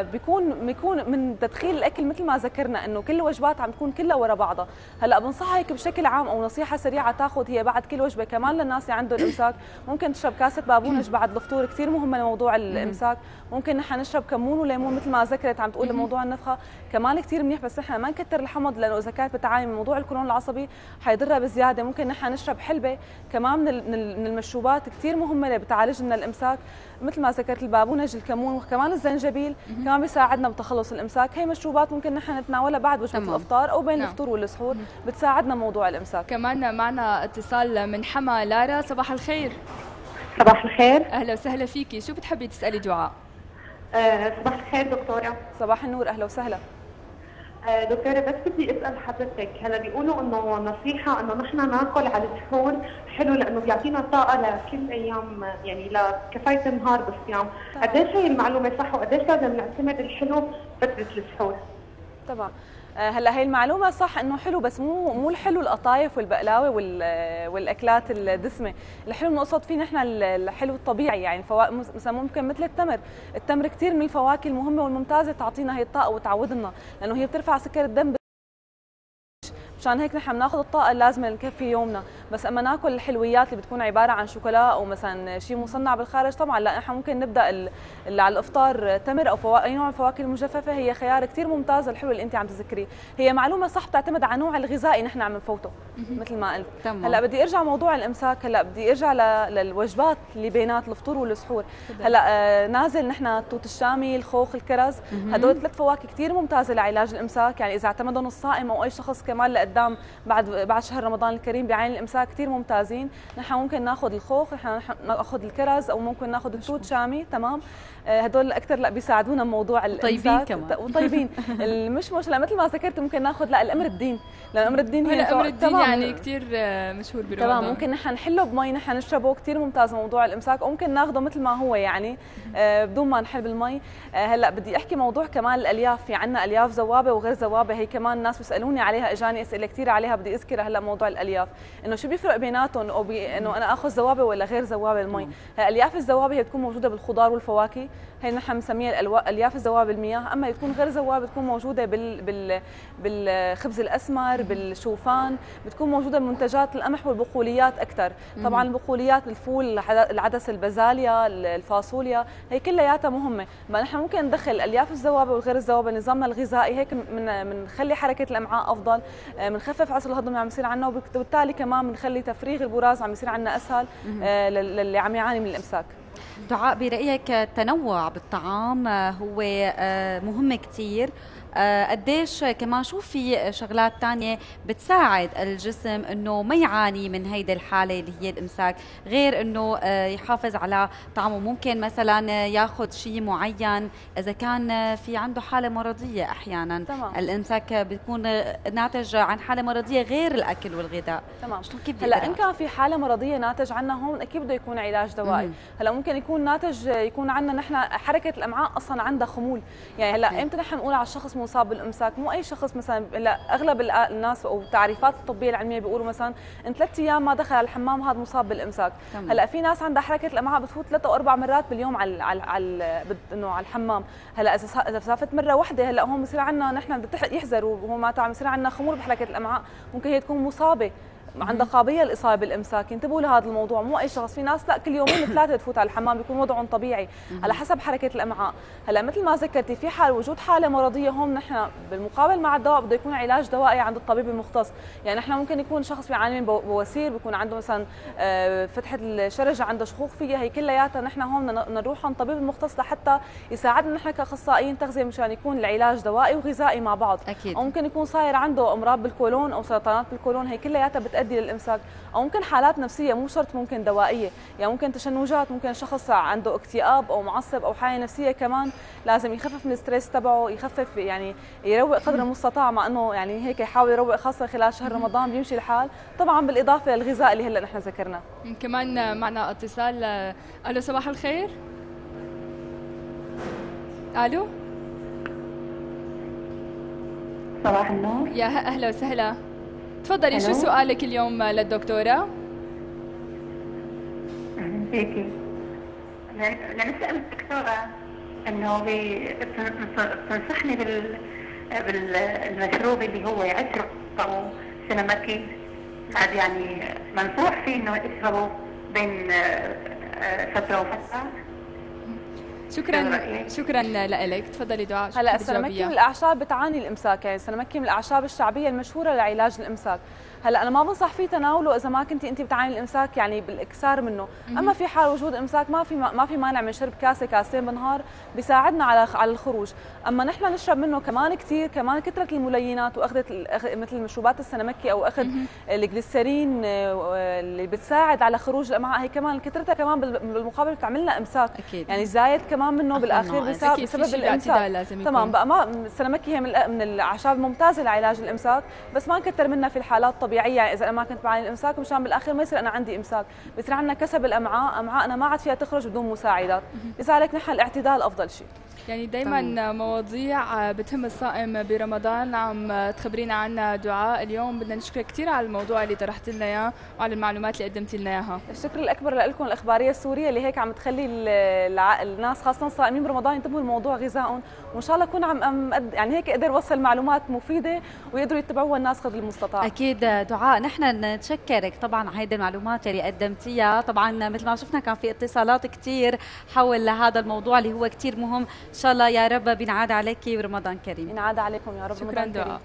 بيكون من تدخين الاكل مثل ما ذكرنا انه كل وجبات عم تكون كلها ورا بعضها. هلا بنصحك بشكل عام او نصيحه سريعه تاخذ هي بعد كل وجبه كمان للناس اللي عندهم امساك، ممكن تشرب كاسه بابونج بعد الفطور كثير مهمه لموضوع الامساك. ممكن نحن نشرب كمون وليمون مثل ما ذكرت عم تقول لموضوع النفخه كمان كثير منيح، بس نحن ما نكثر الحمض لانه اذا كانت بتعاني من موضوع القولون العصبي حيضرها بزياده. ممكن نحن نشرب حلبه كمان من المشروبات كثير مهمه اللي بتعالج لنا الامساك مثل ما ذكرت البابونج، الكمون، وكمان الزنجبيل كمان بيساعدنا بتخلص الامساك. هي مشروبات ممكن نحن نتناولها بعد وجبه الافطار او بين الفطور والسحور، بتساعدنا موضوع الامساك. كمان معنا اتصال من حما لارا. صباح الخير. صباح الخير. اهلا وسهلا فيكي، شو بتحبي تسالي دعاء؟ صباح الخير دكتوره. صباح النور، اهلا وسهلا. دكتوره بس بدي اسال حضرتك، هلا بيقولوا انه نصيحه انه نحن ناكل على السحور حلو لانه بيعطينا طاقه لكل ايام يعني لكفايه النهار بالصيام، قديش هي المعلومه صح وقديش لازم نعتمد الحلو فتره السحور؟ طبعا هلا هي المعلومه صح انه حلو، بس مو الحلو القطايف والبقلاوه والاكلات الدسمه. الحلو بنقصد فيه نحن الحلو الطبيعي، يعني مثلا ممكن مثل التمر كثير من الفواكه المهمه والممتازه تعطينا هي الطاقه وتعودنا لانه هي بترفع سكر الدم، مشان هيك نحن بناخذ الطاقه اللازمه لنكفي يومنا. بس اما ناكل الحلويات اللي بتكون عباره عن شوكولا او مثلا شيء مصنع بالخارج طبعا لا، نحن ممكن نبدا اللي على الافطار تمر او اي نوع من الفواكه المجففه هي خيار كثير ممتاز. الحلو اللي انت عم تذكريه هي معلومه صح، بتعتمد على النوع الغذائي نحن عم نفوته مثل ما قلت. هلا بدي ارجع موضوع الامساك، هلا بدي ارجع للوجبات اللي بينات الفطور والسحور. هلا نازل نحن التوت الشامي، الخوخ، الكرز، هدول ثلاث فواكه كثير ممتازه لعلاج الامساك، يعني اذا اعتمدهم الصائم او اي شخص كمان قدام بعد شهر رمضان الكريم بيعاني الامساك كثير ممتازين. نحن ممكن ناخذ الخوخ، نحن ناخذ الكرز، او ممكن ناخذ التوت شامي تمام. هدول اكثر لا بيساعدونا بموضوع الامساك كمان. وطيبين المشمش لا مثل ما ذكرت ممكن ناخذ لا الامر الدين، لان امر الدين هي الامر الدين يعني كثير مشهور برمضان تمام. ممكن نحن نحله بمي، نحن نشربه كثير ممتاز موضوع الامساك، وممكن ناخذه مثل ما هو يعني بدون ما نحل بالمي. هلا بدي احكي موضوع كمان الالياف، في عندنا الياف ذوابه وغير ذوابه، هي كمان الناس بيسالوني عليها، اجاني اسئله كثير عليها بدي اذكرها. هلا موضوع الالياف انه شو بيفرق بيناتهم او انه انا اخذ زوابه ولا غير زوابه المي. الياف الزوابه هي تكون موجوده بالخضار والفواكه، هي نحن بنسميها الياف الزوابه المياه، اما تكون غير زوابه تكون موجوده بالخبز الاسمر، بالشوفان، بتكون موجوده بمنتجات القمح والبقوليات اكثر. طبعا البقوليات الفول، العدس، البازاليا، الفاصوليا، هي كلياتها مهمه، ما نحن ممكن ندخل الياف الزوابه والغير الزوابه نظامنا الغذائي، هيك بنخلي حركه الامعاء افضل، بنخفف عسر الهضم اللي عم يصير عنا، وبالتالي كمان بنخلي تفريغ البراز عم يصير عنا اسهل للي عم يعاني من الامساك. دعاء، برأيك التنوع بالطعام هو مهم كثير، قديش كمان شو في شغلات تانية بتساعد الجسم انه ما يعاني من هيدي الحالة اللي هي الامساك، غير انه يحافظ على طعمه؟ ممكن مثلا ياخذ شيء معين اذا كان في عنده حالة مرضية، احيانا تمام. الامساك بيكون ناتج عن حالة مرضية غير الاكل والغذاء، تمام. هلا ان كان في حالة مرضية ناتج عنها هون اكيد بده يكون علاج دوائي. هلا ممكن يكون ناتج يكون عندنا نحن حركة الامعاء اصلا عندها خمول، يعني هلا امتى نحن نقول على الشخص مصاب بالامساك؟ مو اي شخص، مثلا لا اغلب الناس او التعريفات الطبيه العلميه بيقولوا مثلا ان 3 ايام ما دخل على الحمام هذا مصاب بالامساك. هلا في ناس عندها حركه الامعاء بتفوت 3 أو 4 مرات باليوم على انه على الحمام. هلا اذا سافت مره واحده، هلا هون بصير عندنا نحن يحذروا هون ما تعم، بصير عندنا خمول بحركه الامعاء، ممكن هي تكون مصابه، عندها قابليه للاصابه بالامساك. انتبهوا لهذا الموضوع، مو اي شخص. في ناس لا كل يومين 3 تفوت على الحمام بيكون وضعهم طبيعي على حسب حركه الامعاء. هلا مثل ما ذكرتي في حال وجود حاله مرضيه، هون نحن بالمقابل مع الدواء بده يكون علاج دوائي عند الطبيب المختص. يعني نحن ممكن يكون شخص بيعاني من بواسير، بيكون عنده مثلا فتحه الشرج، عنده شخوخ فيها، هي كلياتها نحن هون نروح عند طبيب المختص لحتى يساعدنا نحن كاخصائيين تغذيه مشان يكون العلاج دوائي وغذائي مع بعض. أكيد. او ممكن يكون صاير عنده امراض بالكولون او سرطانات بالكولون، هي كلياتها بتؤدي للامساك. او ممكن حالات نفسيه مو شرط ممكن دوائيه، يعني ممكن تشنجات، ممكن شخص عنده اكتئاب او معصب او حاله نفسيه كمان لازم يخفف من الستريس تبعه، يخفف يعني يروق قدر المستطاع، مع انه يعني هيك يحاول يروق خاصه خلال شهر رمضان بيمشي الحال، طبعا بالاضافه للغذاء اللي هلا نحن ذكرناه. كمان معنا اتصال. الو صباح الخير. الو صباح النور. يا اهلا وسهلا، تفضلي. شو سؤالك اليوم للدكتورة؟ أهلا فيكي. أنا بسأل الدكتورة إنه بتنصحني بالمشروب اللي هو يشربه سيناماكين، بعد يعني منصوح فيه إنه يشربه بين فترة وفترة. شكرا لك. تفضلي دعاء. هلا السنامكي من الاعشاب بتعاني الامساك، يعني السنامكي من الاعشاب الشعبيه المشهوره لعلاج الامساك. هلا انا ما بنصح فيه تناوله اذا ما كنتي انت بتعاني الامساك، يعني بالاكثار منه. اما في حال وجود امساك ما في مانع من شرب كاسه كاسين بالنهار، بيساعدنا على الخروج. اما نحن نشرب منه كمان كثير، كمان كثره الملينات واخذ مثل مشروبات السنامكي او اخذ الجليسرين اللي بتساعد على خروج الامعاء، هي كمان كثرتها كمان بالمقابل بتعمل لنا امساك. أكيد. يعني زايد كمان منه بالاخير بسبب الامساك. تمام بقى، ما السنامكي هي من الاعشاب الممتازه لعلاج الامساك، بس ما نكثر منها في الحالات طبيعيه. يعني اذا انا ما كنت بعاني الامساك مشان بالاخير ما يصير انا عندي امساك، بصير عندنا كسب الامعاء، امعاءنا ما عاد فيها تخرج بدون مساعدات. لذلك نحن الاعتدال افضل شيء. يعني دائما مواضيع بتهم الصائم برمضان عم تخبرينا عنها دعاء. اليوم بدنا نشكرك كثير على الموضوع اللي طرحت لنا اياه وعلى المعلومات اللي قدمتي لنا اياها. الشكر الاكبر لكم الإخبارية السورية اللي هيك عم تخلي الناس خاصه الصائمين برمضان ينتبهوا لموضوع غذائهم، وان شاء الله اكون عم يعني هيك اقدر اوصل معلومات مفيده ويقدروا يتبعوها الناس قدر المستطاع. اكيد دعاء، نحن نتشكرك طبعا على هيدي المعلومات اللي قدمتيها. طبعا مثل ما شفنا كان في اتصالات كثير حول هذا الموضوع اللي هو كثير مهم. ان شاء الله يا رب بينعاد عليك ورمضان كريم. ينعاد عليكم يا رب. شكرا دعاء.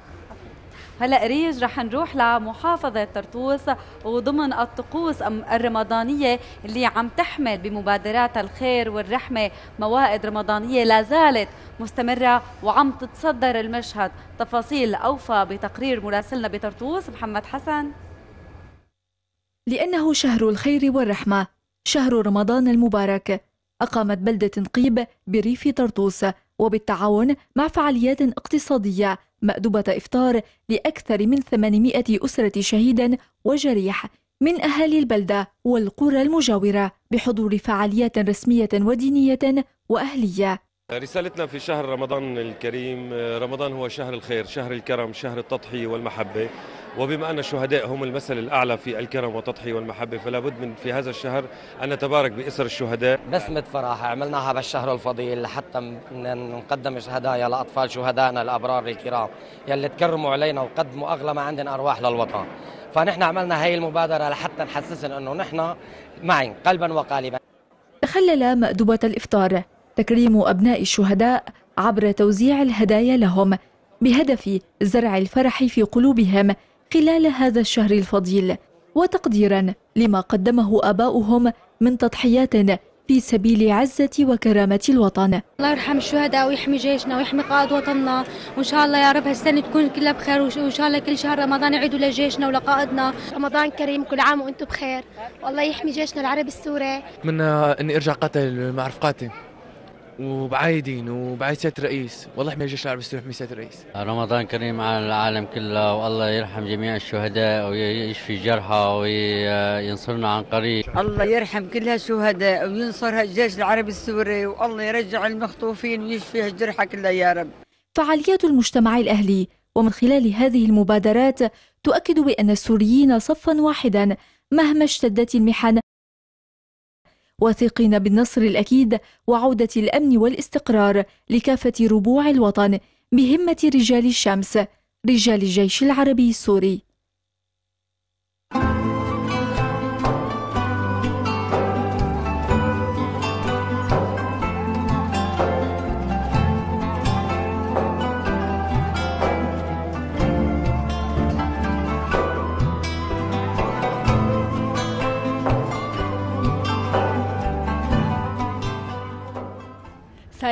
هلا ريج رح نروح لمحافظة طرطوس، وضمن الطقوس الرمضانية اللي عم تحمل بمبادرات الخير والرحمة موائد رمضانية لا زالت مستمرة وعم تتصدر المشهد. تفاصيل أوفى بتقرير مراسلنا بطرطوس محمد حسن. لأنه شهر الخير والرحمة، شهر رمضان المبارك، أقامت بلدة نقيب بريف طرطوس وبالتعاون مع فعاليات اقتصادية مأدبة إفطار لأكثر من 800 أسرة شهيدا وجريح من أهالي البلدة والقرى المجاورة بحضور فعاليات رسمية ودينية وأهلية. رسالتنا في شهر رمضان الكريم، رمضان هو شهر الخير، شهر الكرم، شهر التضحية والمحبة، وبما أن الشهداء هم المثل الأعلى في الكرم والتضحية والمحبة، فلا بد من في هذا الشهر أن نتبارك بإسر الشهداء. بسمة فرحة عملناها بالشهر الفضيل حتى نقدم هدايا لأطفال شهدائنا الأبرار الكرام يلي تكرموا علينا وقدموا أغلى ما عندنا أرواح للوطن. فنحن عملنا هاي المبادرة لحتى نحسسن أنه نحن معين قلبا وقالبا. تخلل مأدبة الإفطار تكريم أبناء الشهداء عبر توزيع الهدايا لهم بهدف زرع الفرح في قلوبهم خلال هذا الشهر الفضيل، وتقديرا لما قدمه آباؤهم من تضحيات في سبيل عزة وكرامة الوطن. الله يرحم الشهداء ويحمي جيشنا ويحمي قائد وطننا، وإن شاء الله يا رب هالسنة تكون كلها بخير، وإن شاء الله كل شهر رمضان يعيدوا لجيشنا ولقائدنا. رمضان كريم، كل عام وأنتم بخير، والله يحمي جيشنا العربي السوري. أتمنى إني أرجع قتل مع رفقاتي وبعايدين وبعايد سيادة الرئيس، والله يحمي الجيش العربي السوري ويحمي سيادة الرئيس. رمضان كريم على العالم كله، والله يرحم جميع الشهداء ويشفي جرحى وينصرنا عن قريب. الله يرحم كل هالشهداء وينصر الجيش العربي السوري، والله يرجع المخطوفين ويشفي الجرحى كلها يا رب. فعاليات المجتمع الأهلي ومن خلال هذه المبادرات تؤكد بأن السوريين صفا واحدا مهما اشتدت المحن، واثقين بالنصر الأكيد وعودة الأمن والاستقرار لكافة ربوع الوطن بهمة رجال الشمس رجال الجيش العربي السوري.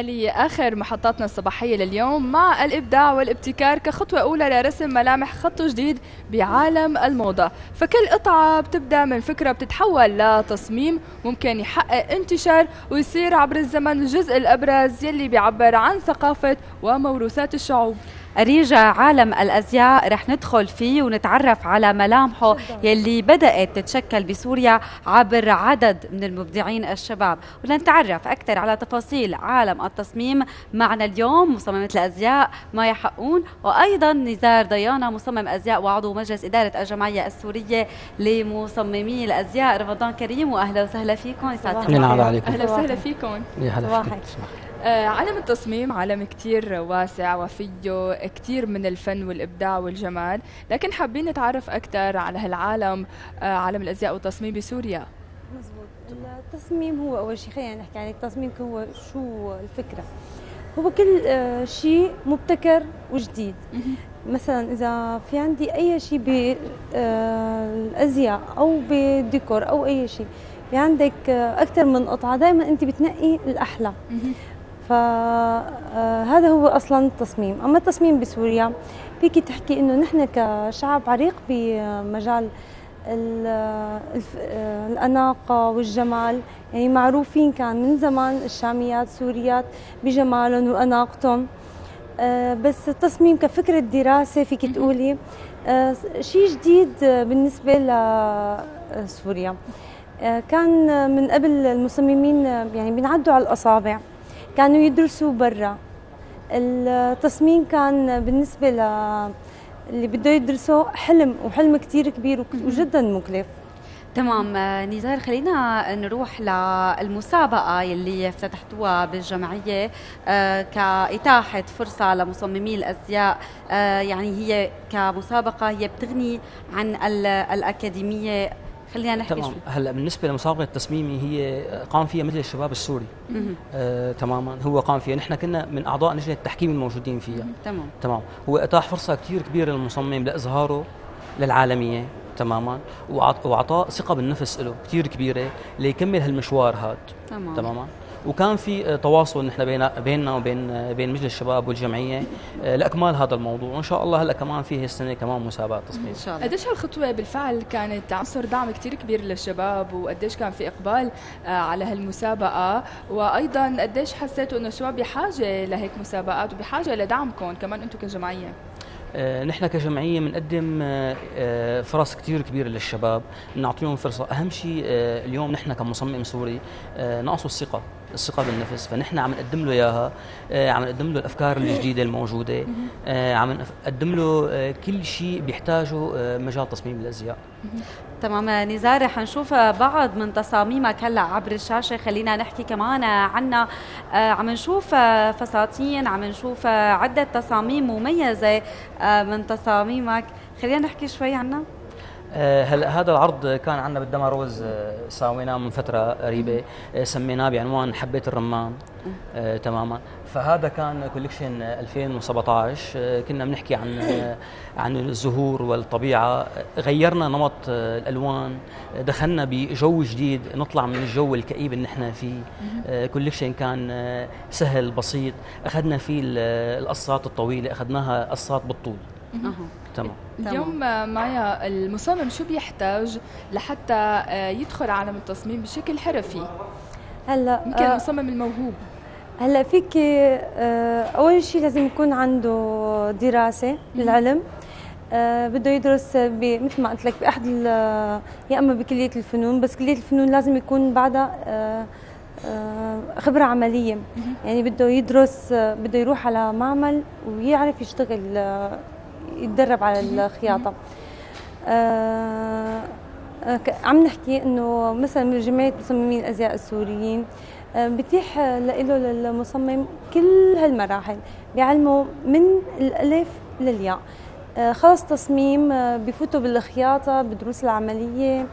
لآخر محطاتنا الصباحية لليوم مع الإبداع والابتكار كخطوة أولى لرسم ملامح خط جديد بعالم الموضة. فكل قطعة بتبدأ من فكرة بتتحول لتصميم ممكن يحقق انتشار ويصير عبر الزمن الجزء الأبرز يلي بيعبر عن ثقافة وموروثات الشعوب. أريج عالم الأزياء رح ندخل فيه ونتعرف على ملامحه يلي بدأت تتشكل بسوريا عبر عدد من المبدعين الشباب، ولنتعرف أكثر على تفاصيل عالم التصميم معنا اليوم مصممة الأزياء مايا حقون، وأيضا نزار ضيانة مصمم أزياء وعضو مجلس إدارة الجمعية السورية لمصممي الأزياء. رمضان كريم وأهلا وسهلا فيكم. أهلا وسهلا فيكم. عالم التصميم عالم كتير واسع وفيه كتير من الفن والإبداع والجمال، لكن حابين نتعرف أكثر على هالعالم، عالم الأزياء والتصميم بسوريا. مزبوط. التصميم هو أول شيء، خلينا نحكي عن التصميم. هو شو الفكرة؟ هو كل شيء مبتكر وجديد. مثلا إذا في عندي أي شيء بالأزياء أو بالديكور أو أي شيء، في عندك أكثر من قطعة، دائما أنت بتنقي الأحلى. فهذا هو أصلا التصميم. أما التصميم بسوريا فيكي تحكي إنه نحن كشعب عريق بمجال الأناقة والجمال، يعني معروفين كان من زمان الشاميات السوريات بجمالهم وأناقتهم. بس التصميم كفكرة دراسة فيكي تقولي شيء جديد بالنسبة لسوريا. كان من قبل المصممين يعني بنعدوا على الأصابع، كانوا يدرسوا برا. التصميم كان بالنسبة اللي بده يدرسه حلم، وحلم كتير كبير وجدا مكلف. تمام نزار، خلينا نروح للمسابقة اللي افتتحتوها بالجمعية كإتاحة فرصة لمصممي الأزياء. يعني هي كمسابقة هي بتغني عن الأكاديمية. خلينا نحكي تمام. هلا بالنسبه لمسابقه التصميمي هي قام فيها مثل الشباب السوري تماما، هو قام فيها، نحن كنا من اعضاء لجنه التحكيم الموجودين فيها. تمام. هو اتاح فرصه كثير كبيره للمصمم لاظهاره للعالميه تماما، واعطاء ثقه بالنفس له كثير كبيره ليكمل هالمشوار هذا. تماما. وكان في تواصل نحن بيننا وبين مجلس الشباب والجمعيه لاكمال هذا الموضوع، وان شاء الله هلا كمان فيه السنه كمان مسابقه تصميم ان شاء الله. قديش هالخطوه بالفعل كانت عنصر دعم كثير كبير للشباب، وقديش كان في اقبال على هالمسابقه، وايضا قديش حسيتوا انه الشباب بحاجه لهيك مسابقات وبحاجه لدعمكم كمان انتم كجمعيه؟ نحن كجمعية بنقدم فرص كتير كبيرة للشباب، بنعطيهم فرصة. أهم شيء اليوم نحن كمصمم سوري ناقصوا الثقة الثقه بالنفس، فنحن عم نقدم له اياها، عم نقدم له الافكار الجديده الموجوده، عم نقدم له كل شيء بيحتاجه مجال تصميم الازياء. تمام نزار، حنشوف بعض من تصاميمك هلا عبر الشاشه، خلينا نحكي كمان عنا، عم نشوف فساتين، عم نشوف عده تصاميم مميزه من تصاميمك، خلينا نحكي شوي عنها. هلا هذا العرض كان عندنا بالدمروز، ساويناه من فتره قريبه، سميناه بعنوان حبيت الرمان تماما. فهذا كان كوليكشن 2017، كنا بنحكي عن الزهور والطبيعه، غيرنا نمط الالوان، دخلنا بجو جديد، نطلع من الجو الكئيب اللي نحن فيه. كوليكشن كان سهل بسيط، اخذنا فيه القصات الطويله، اخذناها قصات بالطول. تمام. اليوم مايا المصمم شو بيحتاج لحتى يدخل عالم التصميم بشكل حرفي؟ هلا يمكن المصمم الموهوب هلا فيك اول شيء لازم يكون عنده دراسه بالعلم، بده يدرس مثل ما قلت لك باحد، يا اما بكليه الفنون، بس كليه الفنون لازم يكون بعدها خبرة عملية، يعني بده يدرس، بده يروح على معمل ويعرف يشتغل، يتدرب على الخياطة. عم نحكي انه مثلا جمعية مصممين الازياء السوريين بتيح له للمصمم كل هالمراحل، بيعلمه من الالف للياء، خلص تصميم بفوتوا بالخياطة بالدروس العملية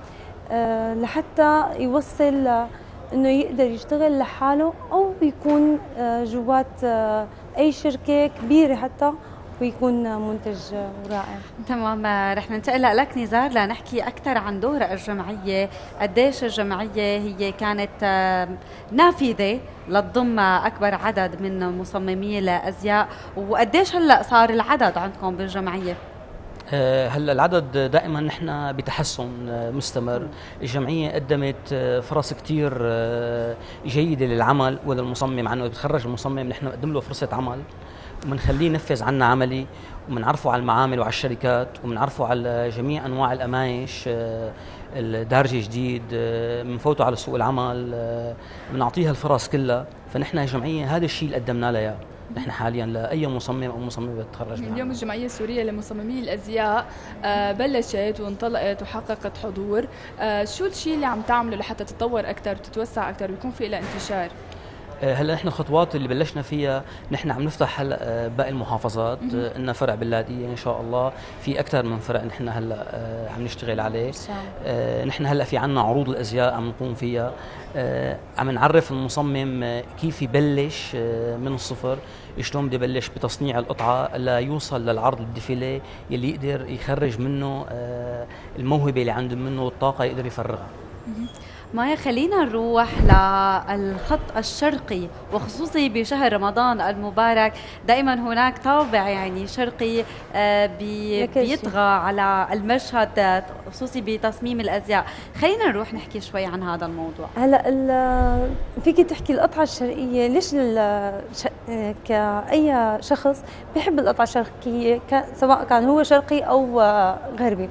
لحتى يوصل انه يقدر يشتغل لحاله او يكون جوات اي شركه كبيره حتى ويكون منتج رائع. تمام، رح ننتقل لك نزار لنحكي اكثر عن دور الجمعيه، قديش الجمعيه هي كانت نافذه لتضم اكبر عدد من مصممي الازياء، وقديش هلا صار العدد عندكم بالجمعيه؟ هلا العدد دائما نحن بتحسن مستمر، الجمعيه قدمت فرص كثير جيده للعمل وللمصمم، عنه بتخرج المصمم نحن بنقدم له فرصه عمل وبنخليه ينفذ عنا عملي، وبنعرفه على المعامل وعلى الشركات، وبنعرفه على جميع انواع القمايش الدارجه جديد، بنفوته على سوق العمل، بنعطيها الفرص كلها. فنحن الجمعيه هذا الشيء اللي قدمنا لها اياه نحن حاليا لاي مصمم او مصممه بتخرج منها. اليوم الجمعيه السوريه لمصممي الازياء بلشت وانطلقت وحققت حضور، شو الشيء اللي عم تعمله لحتى تتطور اكثر وتتوسع اكثر ويكون في لها انتشار؟ هلا نحن الخطوات اللي بلشنا فيها، نحن عم نفتح هلا باقي المحافظات، لنا فرع باللاذقيه ان شاء الله، في اكثر من فرع نحن هلا عم نشتغل عليه ان شاء الله. نحن هلا في عندنا عروض الازياء عم نقوم فيها، عم نعرف المصمم كيف يبلش من الصفر، شلون بده يبلش بتصنيع القطعه ليوصل للعرض الديفيلي يلي يقدر يخرج منه الموهبه اللي عنده، منه الطاقه يقدر يفرغها. مايا خلينا نروح للخط الشرقي، وخصوصي بشهر رمضان المبارك دائما هناك طابع يعني شرقي بيطغى على المشهد، خصوصي بتصميم الازياء، خلينا نروح نحكي شوي عن هذا الموضوع. هلا فيكي تحكي القطعه الشرقيه ليش كأي شخص بيحب القطعه الشرقيه سواء كان هو شرقي او غربي؟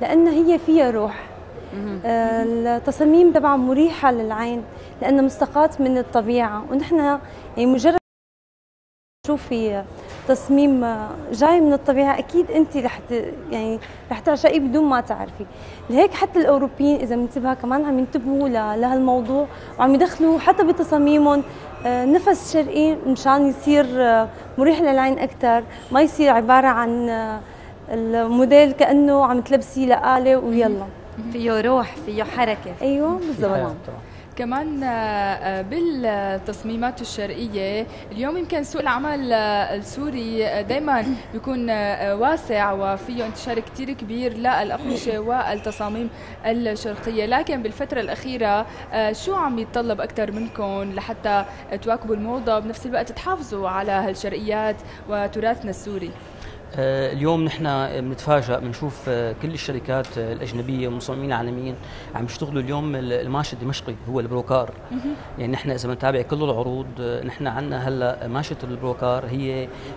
لان هي فيها روح، التصاميم تبعها مريحة للعين لأنها مستقات من الطبيعة، ونحن يعني مجرد تشوفي تصميم جاي من الطبيعة أكيد أنت رح تعشقيه بدون ما تعرفي. لهيك حتى الأوروبيين إذا منتبهوا كمان عم ينتبهوا لهالموضوع وعم يدخلوا حتى بتصاميمهم نفس شرقي مشان يصير مريح للعين أكثر، ما يصير عبارة عن الموديل كأنه عم تلبسيه لآلة ويلا. فيه روح، فيه حركة. أيوة بالضبط. كمان بالتصميمات الشرقية اليوم يمكن سوق العمل السوري دائما بيكون واسع وفيه انتشار كتير كبير للأقمشة والتصاميم الشرقية، لكن بالفترة الأخيرة شو عم يتطلب أكثر منكم لحتى تواكبوا الموضة بنفس الوقت تحافظوا على هالشرقيات وتراثنا السوري؟ اليوم نحن بنتفاجئ بنشوف كل الشركات الاجنبيه والمصممين العالميين عم يشتغلوا اليوم الماشط الدمشقي هو البروكار. يعني نحن اذا بنتابع كل العروض، نحن عندنا هلا ماشط البروكار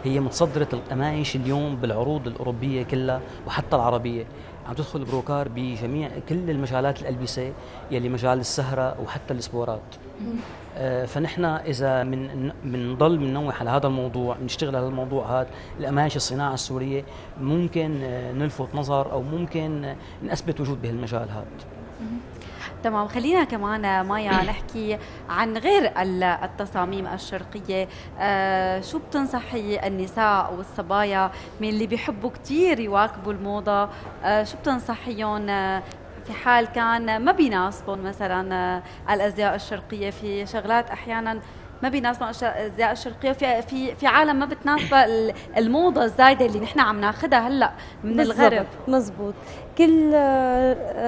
هي متصدره القمايش اليوم بالعروض الاوروبيه كلها وحتى العربيه، عم تدخل بروكار بجميع كل المجالات الألبسة يلي مجال السهرة وحتى السبورات. فنحن إذا بنضل بننوح على هذا الموضوع، بنشتغل على الموضوع هذا، القماش، الصناعة السورية، ممكن نلفت نظر أو ممكن نثبت وجود بهالمجال هذا. تمام، خلينا كمان مايا نحكي عن غير التصاميم الشرقية. شو بتنصحي النساء والصبايا من اللي بيحبوا كتير يواكبوا الموضة؟ شو بتنصحيهم في حال كان ما بيناسبهم مثلا الأزياء الشرقية؟ في شغلات أحيانا ما بيناسبهم الأزياء الشرقية، في عالم ما بتناسبه الموضة الزايدة اللي نحن عم ناخدها هلأ من الغرب. مزبوط، كل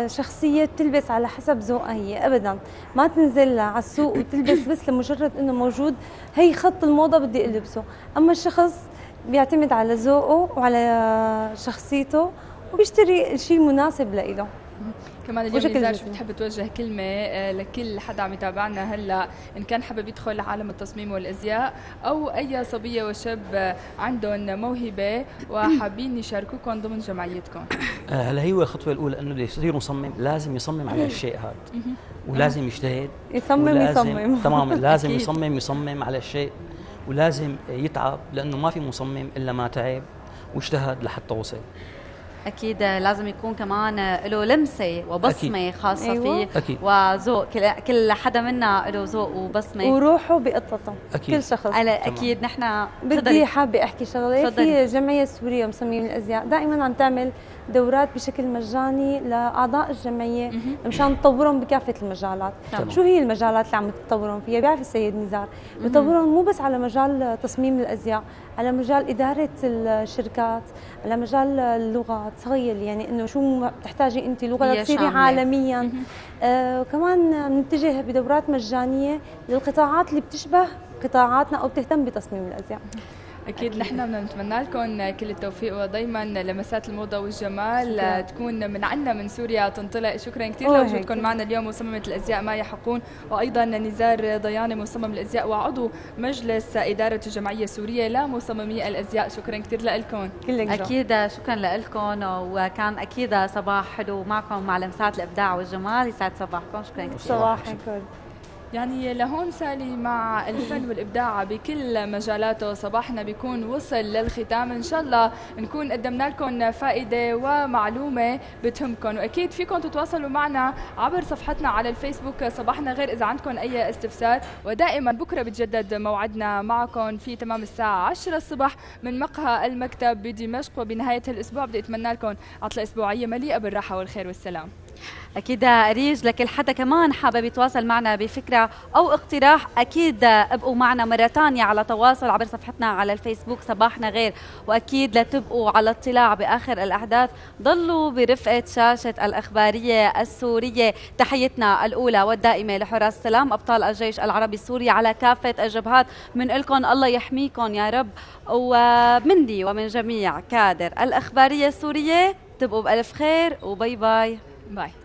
شخصية تلبس على حسب ذوقها هي، أبداً ما تنزل على السوق وتلبس بس لمجرد إنه موجود هي خط الموضة بدي ألبسه. أما الشخص بيعتمد على ذوقه وعلى شخصيته وبيشتري الشيء المناسب لإله. كمان اليوم نزار، شو بتحب توجه كلمة لكل حدا عم يتابعنا هلا، إن كان حابب يدخل عالم التصميم والأزياء أو أي صبية وشاب عندهم موهبة وحابين يشاركوكم ضمن جمعيتكم؟ هلا هي الخطوة الأولى إنه بده يصير مصمم، لازم يصمم على الشيء هذا ولازم يجتهد، يصمم تماما، لازم يصمم على الشيء ولازم يتعب، لأنه ما في مصمم إلا ما تعب واجتهد لحتى وصل. أكيد لازم يكون كمان له لمسة وبصمة خاصة فيه، وذوق كل حدا منا له ذوق وبصمة وروحه بقطته. كل شخص أكيد. نحن بدي حابة أحكي شغلة، في جمعية سورية مصممين الأزياء دائما عم تعمل دورات بشكل مجاني لأعضاء الجمعية مشان تطورهم بكافة المجالات. شو هي المجالات اللي عم تطورهم فيها؟ بيعرف السيد نزار بيطورهم مو بس على مجال تصميم الأزياء، على مجال إدارة الشركات، على مجال اللغات. تخيل يعني انه شو بتحتاجي انت لغه لتصيري عالميا. وكمان بنتجه بدورات مجانيه للقطاعات اللي بتشبه قطاعاتنا او بتهتم بتصميم الازياء. أكيد نحن بدنا نتمنى لكم كل التوفيق، ودايما لمسات الموضة والجمال تكون من عنا من سوريا تنطلق. شكرا كثير لوجودكم معنا اليوم، مصممة الأزياء مايا حقون، وأيضا نزار ضياني مصمم الأزياء وعضو مجلس إدارة الجمعية السورية لمصممي الأزياء. شكرا كثير لكم. أكيد شكرا لكم، وكان أكيد صباح حلو معكم مع لمسات الإبداع والجمال. يسعد صباحكم، شكرا كثير. صباحكم. يعني لهون سالي مع الفن والإبداع بكل مجالاته صباحنا بيكون وصل للختام. إن شاء الله نكون قدمنا لكم فائدة ومعلومة بتهمكم، وأكيد فيكم تتواصلوا معنا عبر صفحتنا على الفيسبوك صباحنا غير إذا عندكم أي استفسار. ودائما بكرة بتجدد موعدنا معكم في تمام الساعة 10 الصبح من مقهى المكتب بدمشق. وبنهاية الأسبوع بدي أتمنى لكم عطلة أسبوعية مليئة بالراحة والخير والسلام. أكيد أريج، لكل حدا كمان حابب يتواصل معنا بفكرة أو اقتراح أكيد ابقوا معنا مرة ثانية على تواصل عبر صفحتنا على الفيسبوك صباحنا غير، وأكيد لتبقوا على اطلاع بآخر الأحداث ضلوا برفقة شاشة الإخبارية السورية. تحيتنا الأولى والدائمة لحراس السلام أبطال الجيش العربي السوري على كافة الجبهات، من إلكم الله يحميكم يا رب، ومندي ومن جميع كادر الإخبارية السورية. تبقوا بألف خير، وباي باي باي.